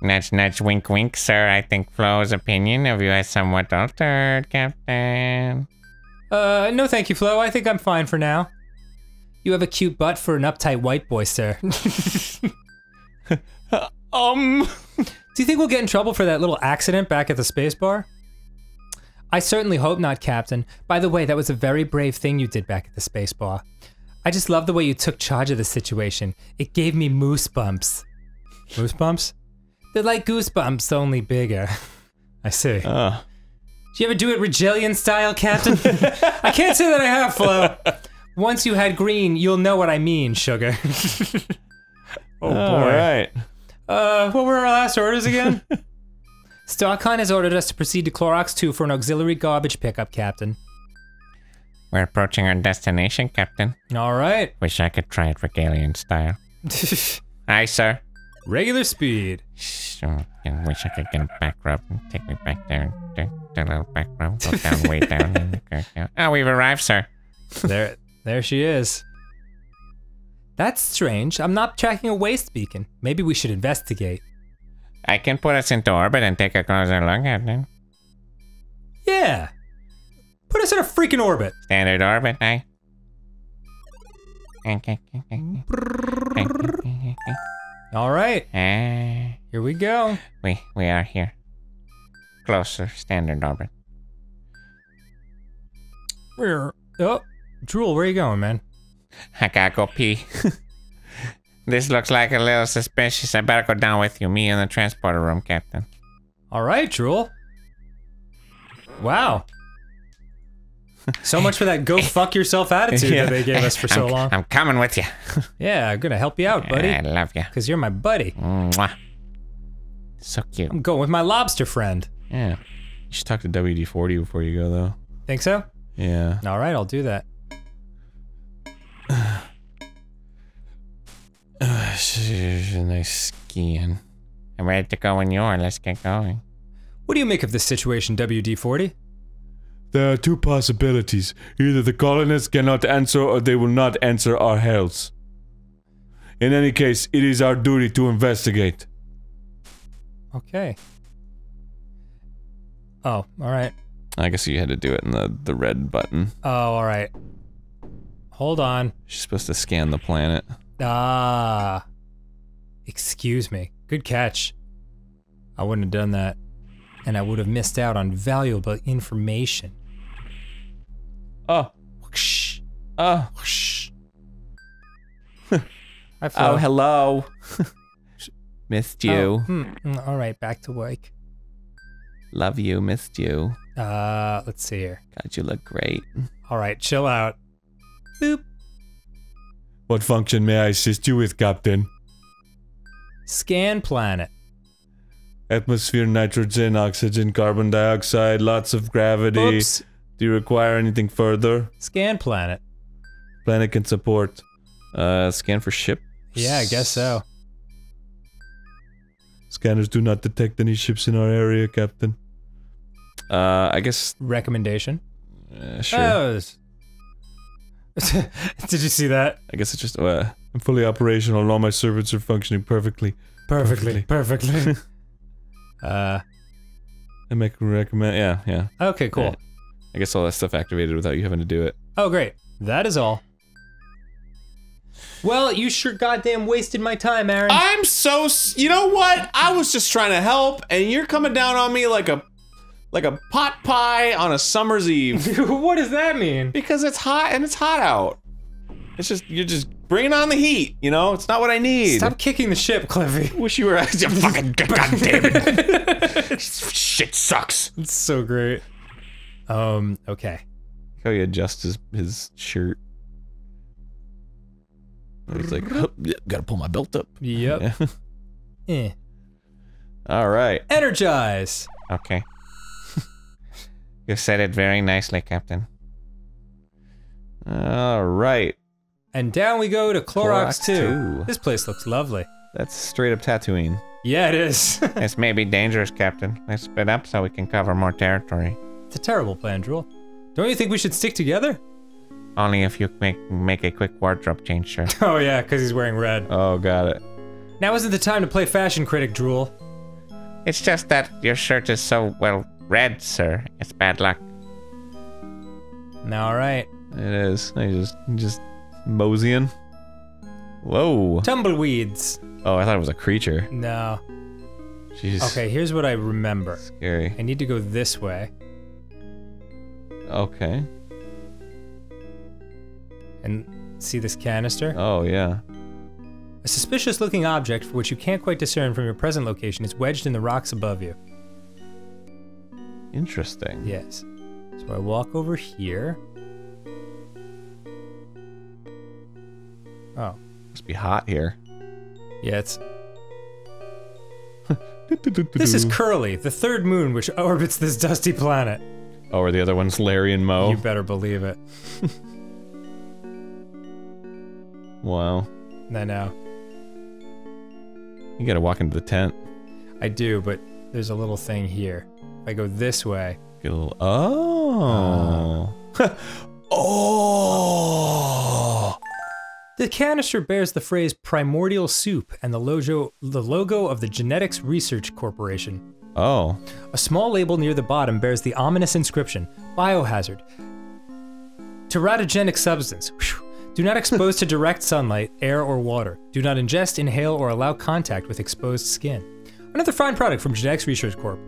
Nudge, nudge, wink, wink, sir. I think Flo's opinion of you has somewhat altered, Captain. Uh, no thank you, Flo. I think I'm fine for now. You have a cute butt for an uptight white boy, sir. um... Do you think we'll get in trouble for that little accident back at the Spacebar? I certainly hope not, Captain. By the way, that was a very brave thing you did back at the Spacebar. I just love the way you took charge of the situation. It gave me moose bumps. Moose bumps? They're like goosebumps, only bigger. I see. Oh. Did you ever do it Rigelian style, Captain? I can't say that I have, Flo. Once you had green, you'll know what I mean, sugar. Oh boy. All right. Uh, what were our last orders again? Starkon has ordered us to proceed to Clorox two for an auxiliary garbage pickup, Captain. We're approaching our destination, Captain. Alright. Wish I could try it Regalian style. Aye, sir. Regular speed. Sure. I wish I could get a back rub and take me back there. Do, do a little back rub. Go down, way down. Oh, we've arrived, sir. There, there she is. That's strange. I'm not tracking a waste beacon. Maybe we should investigate. I can put us into orbit and take a closer look at them. Yeah. Put us in a freaking orbit! Standard orbit, eh? Alright. Uh, here we go. We we are here. Closer, standard orbit. Where? Oh, Drool, where are you going, man? I gotta go pee. This looks like a little suspicious. I better go down with you, me in the transporter room, Captain. Alright, Drool. Wow. So much for that go fuck yourself attitude yeah. that they gave us for so I'm, long. I'm coming with you. Yeah, I'm gonna help you out, buddy. I love you. Because you're my buddy. Mwah. So cute. I'm going with my lobster friend. Yeah. You should talk to W D forty before you go, though. Think so? Yeah. Alright, I'll do that. Nice skiing. I'm ready to go when you are. Let's get going. What do you make of this situation, W D forty? There are two possibilities. Either the colonists cannot answer or they will not answer our hails. In any case, it is our duty to investigate. Okay. Oh, alright. I guess you had to do it in the, the red button. Oh, alright. Hold on. She's supposed to scan the planet. Ah. Excuse me. Good catch. I wouldn't have done that. And I would have missed out on valuable information. Oh. Whoosh. Oh. Whoosh. Hi, Flo. Oh, hello. Missed you. Oh, mm, mm, Alright, back to work. Love you, missed you. Uh, let's see here. God, you look great. Alright, chill out. Boop. What function may I assist you with, Captain? Scan planet. Atmosphere, nitrogen, oxygen, carbon dioxide, lots of gravity. Oops. Do you require anything further? Scan planet. Planet can support. Uh, scan for ship? Yeah, I guess so. Scanners do not detect any ships in our area, Captain. Uh, I guess... Recommendation? Uh, sure. Oh. Did you see that? I guess it's just, uh... I'm fully operational and all my servants are functioning perfectly. Perfectly. Perfectly. perfectly. uh... I make recommend- yeah, yeah. Okay, cool. Yeah. I guess all that stuff activated without you having to do it. Oh, great. That is all. Well, you sure goddamn wasted my time, Aaron. I'm so s- you know what? I was just trying to help, and you're coming down on me like a- like a pot pie on a summer's eve. What does that mean? Because it's hot, and it's hot out. It's just- you're just bringing on the heat, you know? It's not what I need. Stop kicking the ship, Cliffy. Wish you were- fucking goddamn it. Shit sucks. It's so great. Um, okay. How he adjusts his- his shirt. He's like, oh, gotta pull my belt up. Yep. Yeah. Eh. Alright. Energize! Okay. You said it very nicely, Captain. Alright. And down we go to Clorox two. This place looks lovely. That's straight up Tatooine. Yeah, it is. This may be dangerous, Captain. Let's split up so we can cover more territory. It's a terrible plan, Drool. Don't you think we should stick together? Only if you make make a quick wardrobe change, sure. Oh yeah, because he's wearing red. Oh, got it. Now isn't the time to play fashion critic, Drool. It's just that your shirt is so, well, red, sir. It's bad luck. Alright. It is. I just, just moseying. Whoa. Tumbleweeds. Oh, I thought it was a creature. No. Jeez. Okay, here's what I remember. Scary. I need to go this way. Okay. And see this canister? Oh, yeah. A suspicious looking object for which you can't quite discern from your present location is wedged in the rocks above you. Interesting. Yes. So I walk over here. Oh. Must be hot here. Yeah, it's... This is Curly, the third moon which orbits this dusty planet. Oh, are the other ones Larry and Moe? You better believe it. Wow. I know. You gotta walk into the tent. I do, but there's a little thing here. If I go this way... Get a little- Oh! Uh, oh! The canister bears the phrase primordial soup and the logo, the logo of the Genetics Research Corporation. Oh. A small label near the bottom bears the ominous inscription, Biohazard. Teratogenic substance. Whew. Do not expose to direct sunlight, air, or water. Do not ingest, inhale, or allow contact with exposed skin. Another fine product from Genetics Research Corp.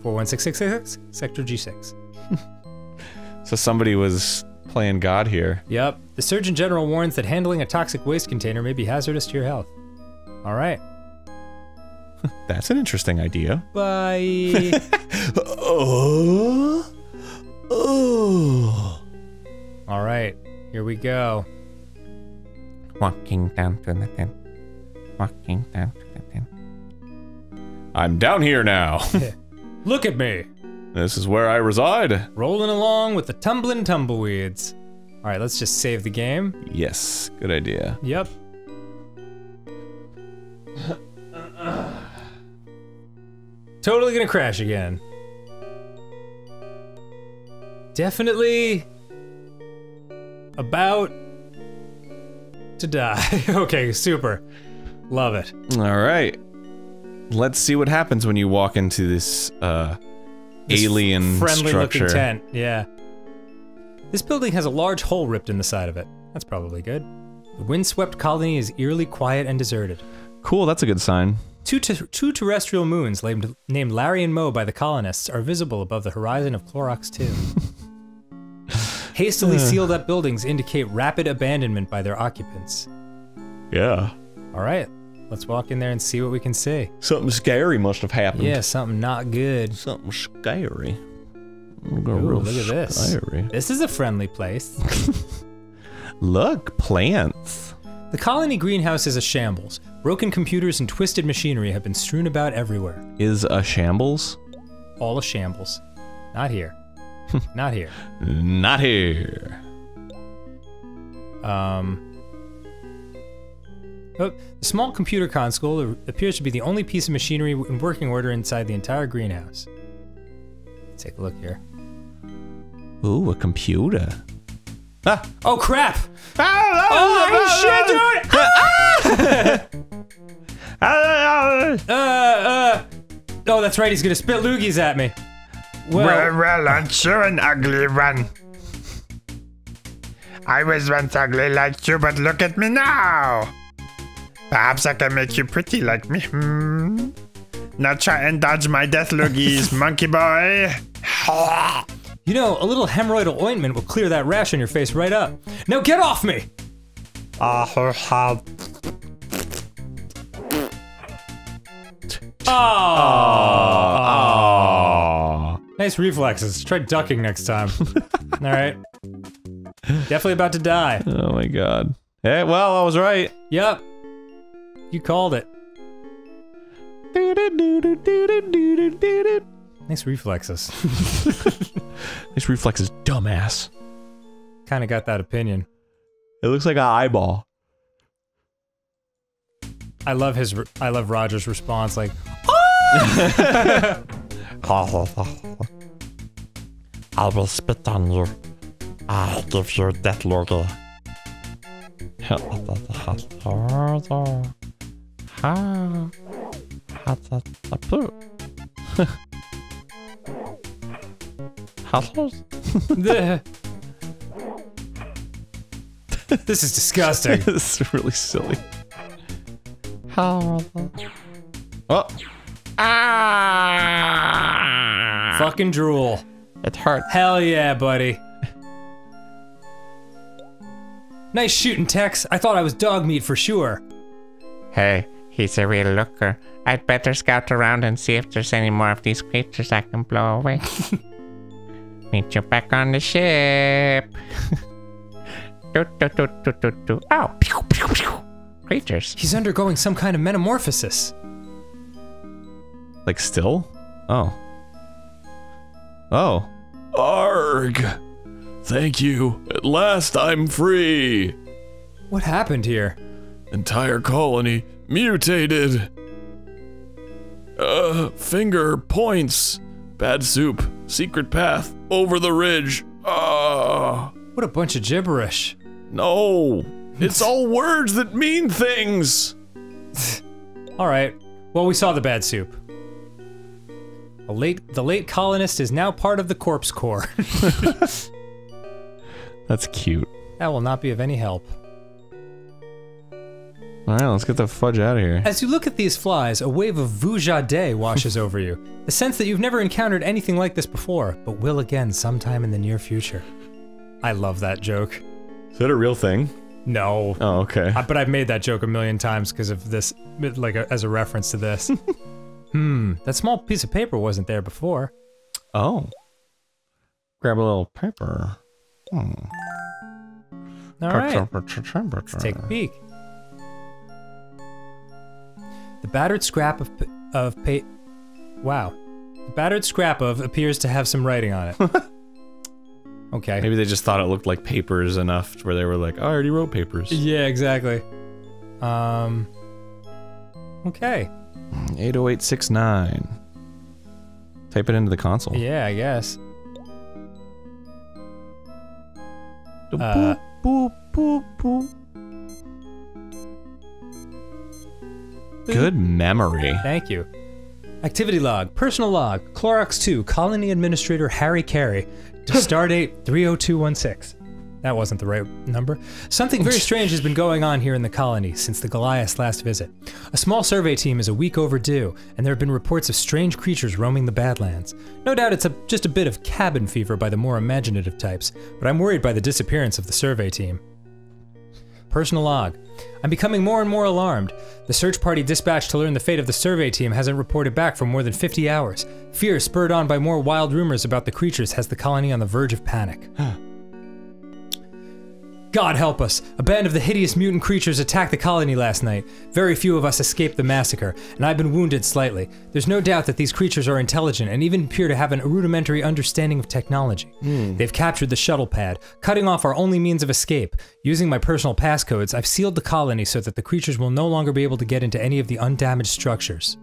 four one six six six, Sector G six. So somebody was playing God here. Yep. The Surgeon General warns that handling a toxic waste container may be hazardous to your health. Alright. That's an interesting idea. Bye. Oh. Oh. Alright. Here we go. Walking down to the tent. Walking down to the tent. I'm down here now. Look at me. This is where I reside. Rolling along with the tumbling tumbleweeds. All right, let's just save the game. Yes, good idea. Yep. Totally gonna crash again. definitely about to die. Okay, super. Love it. All right. Let's see what happens when you walk into this, uh, this alien friendly structure. Looking tent, yeah. This building has a large hole ripped in the side of it. That's probably good. The windswept colony is eerily quiet and deserted. Cool, that's a good sign. Two, ter two terrestrial moons named, named Larry and Moe by the colonists are visible above the horizon of Clorox two. Hastily sealed up buildings indicate rapid abandonment by their occupants. Yeah. Alright, let's walk in there and see what we can see. Something scary must have happened. Yeah, something not good. Something scary. I'm gonna Ooh, real look at this. Scary. This is a friendly place. Look, plants. The colony greenhouse is a shambles. Broken computers and twisted machinery have been strewn about everywhere. Is a shambles? All a shambles. Not here. Not here. Not here. Um. Oh, the small computer console appears to be the only piece of machinery in working order inside the entire greenhouse. Let's take a look here. Ooh, a computer. Ah. Oh crap! Ah, oh shit, dude! Ah! Ah, uh, uh, oh, that's right. He's gonna spit loogies at me. Well, well, well, aren't you an ugly one? I was once ugly like you, but look at me now. Perhaps I can make you pretty like me. Hmm. Now try and dodge my death loogies, monkey boy. You know, a little hemorrhoidal ointment will clear that rash on your face right up. Now get off me! Ah, her how. Oh. Nice reflexes. Try ducking next time. All right. Definitely about to die. Oh my god. Hey, well, I was right. Yep. You called it. Nice reflexes. Nice reflexes, dumbass. Kinda got that opinion. It looks like an eyeball. I love his. I love Roger's response. Like, oh! I will spit on you. I'll give you that logo. This is disgusting. This is really silly. Oh. Ah. Fucking drool. It hurt. Hell yeah, buddy. Nice shooting, Tex. I thought I was dog meat for sure. Hey, he's a real looker. I'd better scout around and see if there's any more of these creatures I can blow away. Meet you back on the ship. Do, do, do, do, do, do. Ow. Pew, pew, pew. Creatures. He's undergoing some kind of metamorphosis. Like still? Oh. Oh. Arg. Thank you. At last I'm free. What happened here? Entire colony mutated. Uh, finger points. Bad soup. Secret path. Over the ridge. Ah. Uh. What a bunch of gibberish. No. It's all words that mean things. Alright. Well, we saw the bad soup. A late, the late colonist is now part of the Corpse Corps. That's cute. That will not be of any help. Alright, let's get the fudge out of here. As you look at these flies, a wave of vujade washes over you. The sense that you've never encountered anything like this before, but will again sometime in the near future. I love that joke. Is that a real thing? No. Oh, okay. I, but I've made that joke a million times because of this, like a, as a reference to this. Hmm, that small piece of paper wasn't there before. Oh. Grab a little paper. Hmm. Alright. Let's take a peek. The battered scrap of, of pa- Wow. The battered scrap of appears to have some writing on it. Okay. Maybe they just thought it looked like papers enough where they were like, oh, I already wrote papers. Yeah, exactly. Um. Okay. eight oh eight six nine. Type it into the console. Yeah, I guess. Uh, boop, boop, boop, boop. Good memory. Thank you. Activity log, personal log, Clorox two, Colony Administrator Harry Carey, Stardate three oh two one six. That wasn't the right number. Something very strange has been going on here in the colony since the Goliath's last visit. A small survey team is a week overdue, and there have been reports of strange creatures roaming the Badlands. No doubt it's a, just a bit of cabin fever by the more imaginative types, but I'm worried by the disappearance of the survey team. Personal log. I'm becoming more and more alarmed. The search party dispatched to learn the fate of the survey team hasn't reported back for more than fifty hours. Fear spurred on by more wild rumors about the creatures has the colony on the verge of panic. God help us! A band of the hideous mutant creatures attacked the colony last night. Very few of us escaped the massacre, and I've been wounded slightly. There's no doubt that these creatures are intelligent and even appear to have a rudimentary understanding of technology. Mm. They've captured the shuttle pad, cutting off our only means of escape. Using my personal passcodes, I've sealed the colony so that the creatures will no longer be able to get into any of the undamaged structures.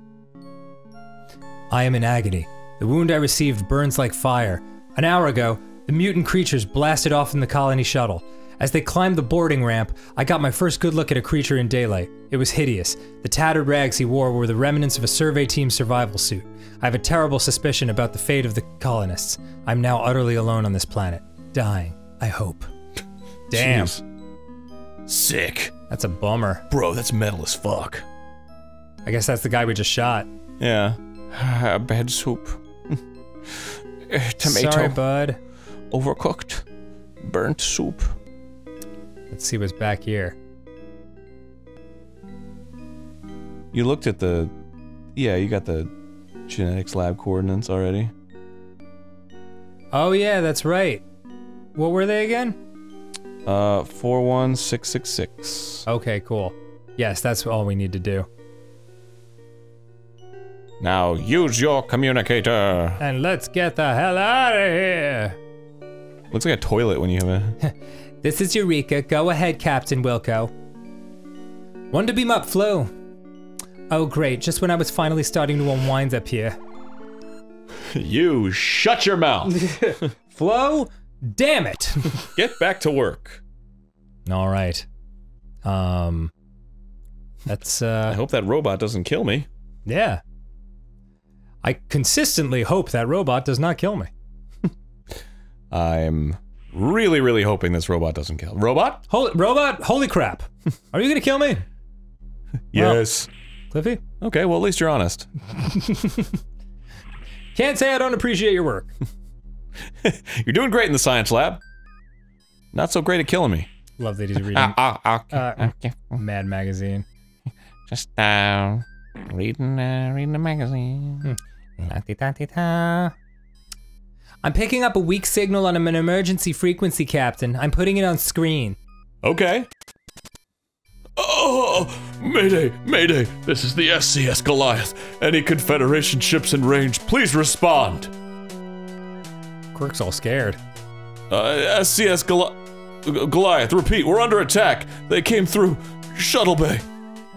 I am in agony. The wound I received burns like fire. An hour ago, the mutant creatures blasted off in the colony shuttle. As they climbed the boarding ramp, I got my first good look at a creature in daylight. It was hideous. The tattered rags he wore were the remnants of a survey team survival suit. I have a terrible suspicion about the fate of the colonists. I'm now utterly alone on this planet. Dying, I hope. Damn. Jeez. Sick. That's a bummer. Bro, that's metal as fuck. I guess that's the guy we just shot. Yeah. Bad soup. Tomato. Sorry, bud. Overcooked. Burnt soup. Let's see what's back here. You looked at the... Yeah, you got the genetics lab coordinates already. Oh yeah, that's right. What were they again? Uh, four one six six six. Okay, cool. Yes, that's all we need to do. Now use your communicator! And let's get the hell out of here! Looks like a toilet when you have a... This is Eureka. Go ahead, Captain Wilco. One to beam up, Flo. Oh great, just when I was finally starting to unwind up here. You shut your mouth! Flo, damn it! Get back to work. Alright. Um... That's, uh... I hope that robot doesn't kill me. Yeah. I consistently hope that robot does not kill me. I'm... Really, really hoping this robot doesn't kill. Robot? Holy- Robot? Holy crap. Are you gonna kill me? Yes. Well, Cliffy? Okay, well at least you're honest. Can't say I don't appreciate your work. You're doing great in the science lab. Not so great at killing me. Love that he's reading- uh, uh, okay, uh, okay. Mad Magazine. Just, uh, reading, uh, reading the magazine. La-ti-ta-ti-ta. I'm picking up a weak signal on an emergency frequency, Captain. I'm putting it on screen. Okay. Oh! Mayday! Mayday! This is the S C S Goliath. Any Confederation ships in range, please respond! Quirk's all scared. Uh, S C S Goli- Goliath, repeat, we're under attack. They came through Shuttle Bay.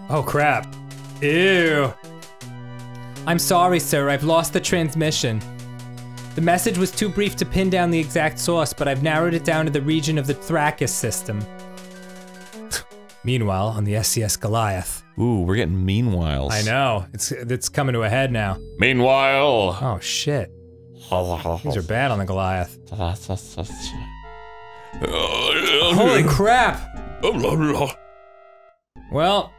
Oh, crap. Ew. I'm sorry, sir. I've lost the transmission. The message was too brief to pin down the exact source, but I've narrowed it down to the region of the Thrakis system. Meanwhile, on the S C S Goliath. Ooh, we're getting meanwhiles. I know. It's it's coming to a head now. Meanwhile! Oh, shit. These are bad on the Goliath. Holy crap! Well,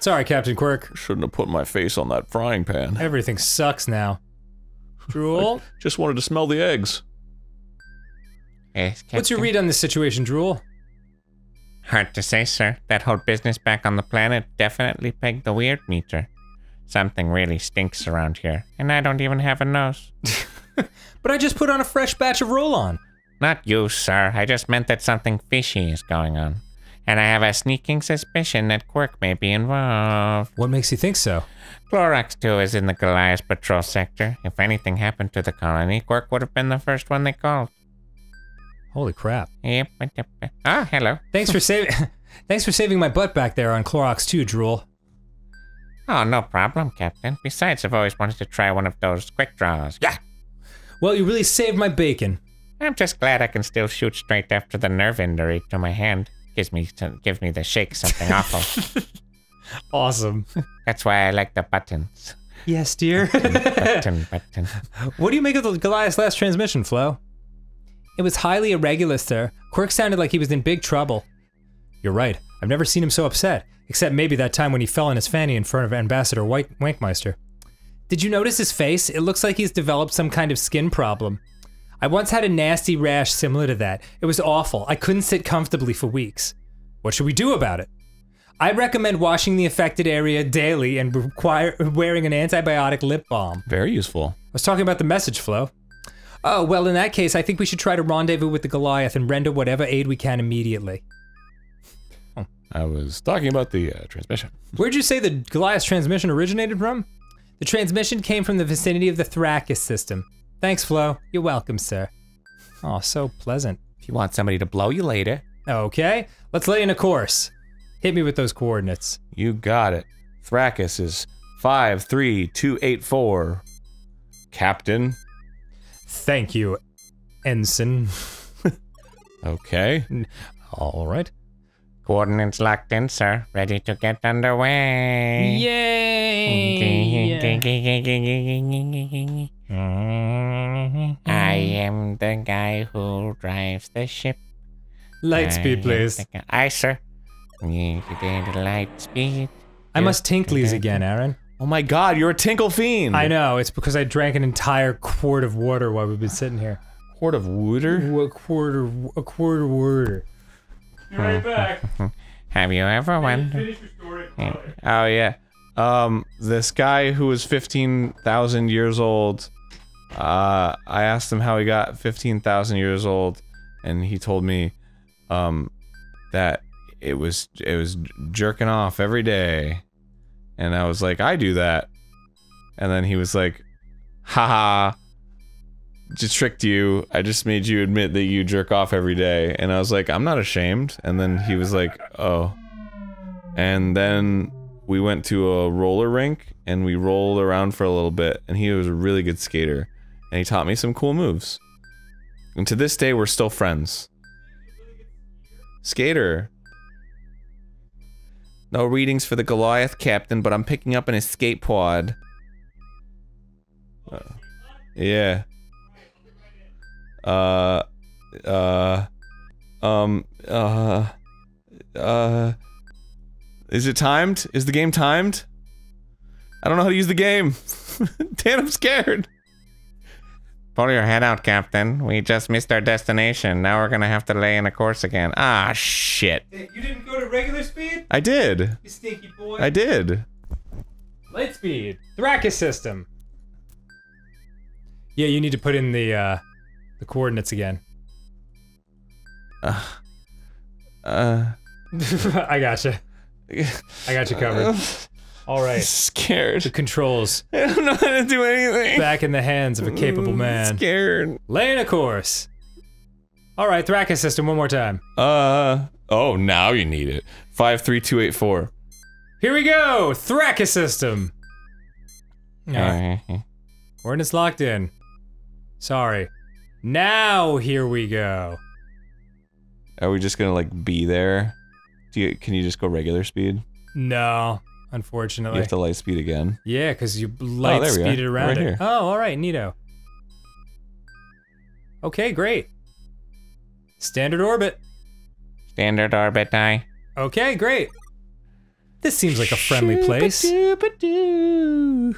sorry, Captain Quirk. Shouldn't have put my face on that frying pan. Everything sucks now. Drool? I just wanted to smell the eggs. Yes, what's your read on this situation, Drool? Hard to say, sir. That whole business back on the planet definitely pegged the weird meter. Something really stinks around here, and I don't even have a nose. But I just put on a fresh batch of roll-on. Not you, sir. I just meant that something fishy is going on. And I have a sneaking suspicion that Quirk may be involved. What makes you think so? Clorox two is in the Goliath patrol sector. If anything happened to the colony, Quirk would have been the first one they called. Holy crap. Yep. Ah, hello. Thanks for saving- Thanks for saving my butt back there on Clorox two, Drool. Oh, no problem, Captain. Besides, I've always wanted to try one of those quick draws. Yeah! Well, you really saved my bacon. I'm just glad I can still shoot straight after the nerve injury to my hand. Gives me gives me the shake something awful. Awesome. That's why I like the buttons. Yes, dear. Button, button, button. What do you make of the Goliath's last transmission, Flo? It was highly irregular, sir. Quirk sounded like he was in big trouble. You're right. I've never seen him so upset, except maybe that time when he fell on his fanny in front of Ambassador White Wankmeister. Did you notice his face? It looks like he's developed some kind of skin problem. I once had a nasty rash similar to that. It was awful. I couldn't sit comfortably for weeks. What should we do about it? I recommend washing the affected area daily and require wearing an antibiotic lip balm. Very useful. I was talking about the message, Flo. Oh, well, in that case, I think we should try to rendezvous with the Goliath and render whatever aid we can immediately. Oh. I was talking about the uh, transmission. Where'd you say the Goliath's transmission originated from? The transmission came from the vicinity of the Thrakis system. Thanks, Flo. You're welcome, sir. Oh, so pleasant. If you want somebody to blow you later. Okay, let's lay in a course. Hit me with those coordinates. You got it. Thrakus is five three two eight four. Captain. Thank you, Ensign. Okay. All right. Coordinates locked in, sir. Ready to get underway. Yay! I am the guy who drives the ship. Light speed, please. Aye, sir. Light speed. I must tinklies again, Aaron. Oh my god, you're a tinkle fiend! I know, it's because I drank an entire quart of water while we've been sitting here. Quart of water? A quarter, a quarter water. You're right back. Have you ever wondered? Oh yeah. Um, this guy who was fifteen thousand years old, uh, I asked him how he got fifteen thousand years old, and he told me, um, that it was, it was jerking off every day. And I was like, I do that. And then he was like, haha, just tricked you. I just made you admit that you jerk off every day. And I was like, I'm not ashamed. And then he was like, oh. And then we went to a roller rink, and we rolled around for a little bit, and he was a really good skater, and he taught me some cool moves. And to this day, we're still friends. Skater. No readings for the Goliath, Captain, but I'm picking up an escape pod. Uh, yeah. Uh... Uh... Um... Uh... Uh... Is it timed? Is the game timed? I don't know how to use the game. Dan, I'm scared. Pull your head out, Captain. We just missed our destination. Now we're gonna have to lay in a course again. Ah, shit. You didn't go to regular speed? I did. You stinky boy. I did. Light speed. Thrakis system. Yeah, you need to put in the, uh, the coordinates again. Uh... Uh... I gotcha. I got you covered. All right. Scared. The controls. I don't know how to do anything. Back in the hands of a capable man. Scared. Laying a course. All right, Thrakis system one more time. Uh oh, now you need it. Five three two eight four. Here we go, Thrakis system. All right. Coordinates locked in. Sorry. Now here we go. Are we just gonna like be there? Do you, can you just go regular speed? No, unfortunately. You have to light speed again? Yeah, because you light oh, speed it around right it. Here. Oh, alright, neato. Okay, great. Standard orbit. Standard orbit, die. Okay, great. This seems like a friendly place. Ooh.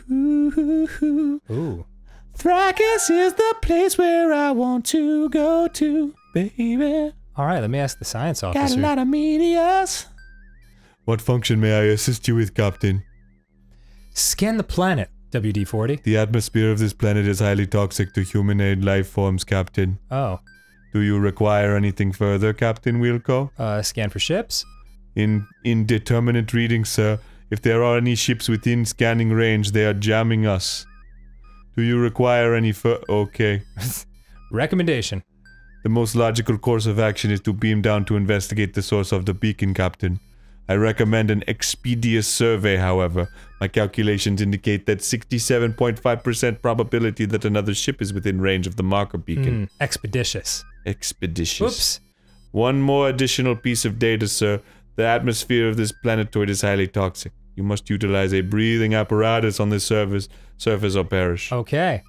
Thrakis is the place where I want to go to, baby. Alright, let me ask the science officer. Got a lot of meteors. What function may I assist you with, Captain? Scan the planet, W D forty. The atmosphere of this planet is highly toxic to humanoid life forms, Captain. Oh. Do you require anything further, Captain Wilco? Uh, scan for ships? In indeterminate readings, sir. If there are any ships within scanning range, they are jamming us. Do you require any fur- okay. Recommendation. The most logical course of action is to beam down to investigate the source of the beacon, Captain. I recommend an Expedia survey, however. My calculations indicate that sixty-seven point five percent probability that another ship is within range of the marker beacon. Mm, expeditious. Expeditious. Oops. One more additional piece of data, sir. The atmosphere of this planetoid is highly toxic. You must utilize a breathing apparatus on this surface, surface or perish. Okay.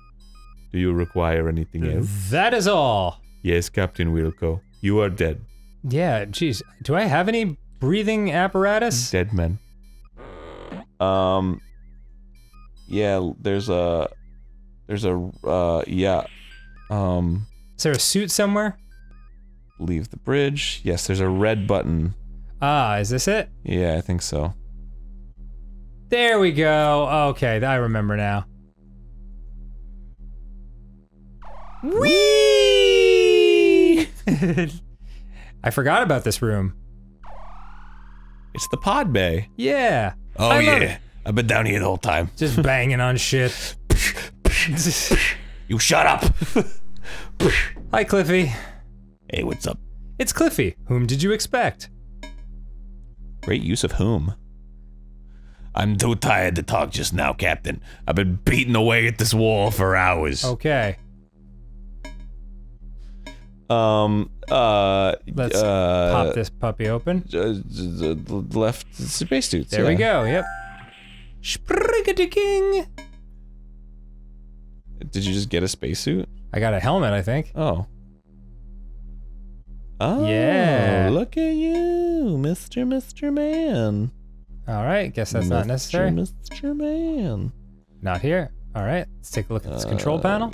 Do you require anything else? That is all. Yes, Captain Wilco. You are dead. Yeah, geez. Do I have any breathing apparatus? Dead man. Um. Yeah, there's a... There's a... Uh, yeah. Um. Is there a suit somewhere? Leave the bridge. Yes, there's a red button. Ah, is this it? Yeah, I think so. There we go. Okay, I remember now. Whee! I forgot about this room. It's the pod bay. Yeah. Oh I yeah. It. I've been down here the whole time. Just banging on shit. You shut up. Hi, Cliffy. Hey, what's up? It's Cliffy. Whom did you expect? Great use of whom. I'm too tired to talk just now, Captain. I've been beating away at this wall for hours. Okay. Um, uh... Let's uh, pop this puppy open. Uh, left space suits. There yeah. we go, yep. Sprigga-de-king! Did you just get a spacesuit? I got a helmet, I think. Oh. Oh, yeah. Look at you, Mister Mister Man. Alright, guess that's Mister not necessary. Mister Man. Not here. Alright, let's take a look at this uh, control panel.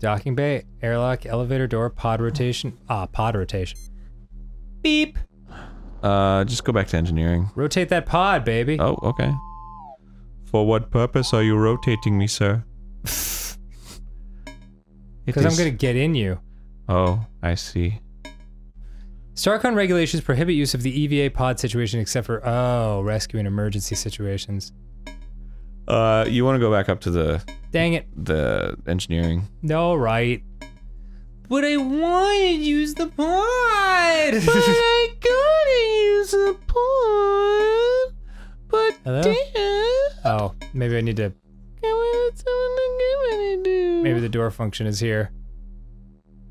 Docking bay, airlock, elevator door, pod rotation. Ah, pod rotation. Beep! Uh, just go back to engineering. Rotate that pod, baby. Oh, okay. For what purpose are you rotating me, sir? Because I'm gonna get in you. Oh, I see. Starkon regulations prohibit use of the E V A pod situation except for, oh, rescue and emergency situations. Uh, you want to go back up to the... Dang it. The engineering. No, right. But I wanted to use the pod! But I gotta use the pod! But hello? Damn! Oh, maybe I need to... Maybe the door function is here.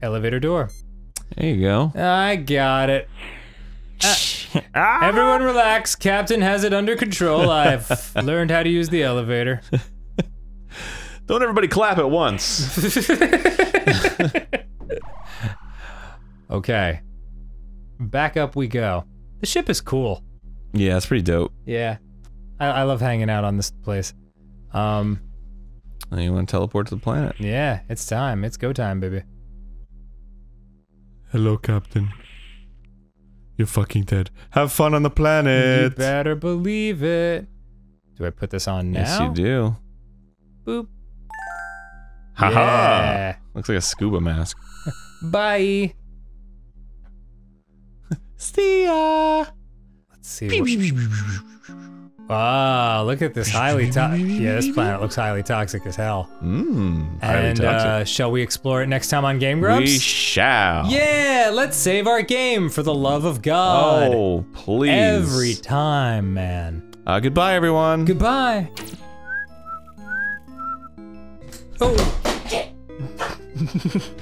Elevator door. There you go. I got it. Uh, everyone relax. Captain has it under control. I've learned how to use the elevator. Don't everybody clap at once. Okay. Back up we go. The ship is cool. Yeah, it's pretty dope. Yeah. I, I love hanging out on this place. Um, and you want to teleport to the planet? Yeah, it's time. It's go time, baby. Hello, Captain. You're fucking dead. Have fun on the planet! You better believe it! Do I put this on now? Yes, you do. Boop. Haha! Yeah. Looks like a scuba mask. Bye! See ya! Let's see. Ah, look at this highly toxic. Yeah, this planet looks highly toxic as hell. Mmm. And uh, shall we explore it next time on GameGrumps? We shall. Yeah, let's save our game for the love of God. Oh, please. Every time, man. Uh, goodbye, everyone. Goodbye. Oh.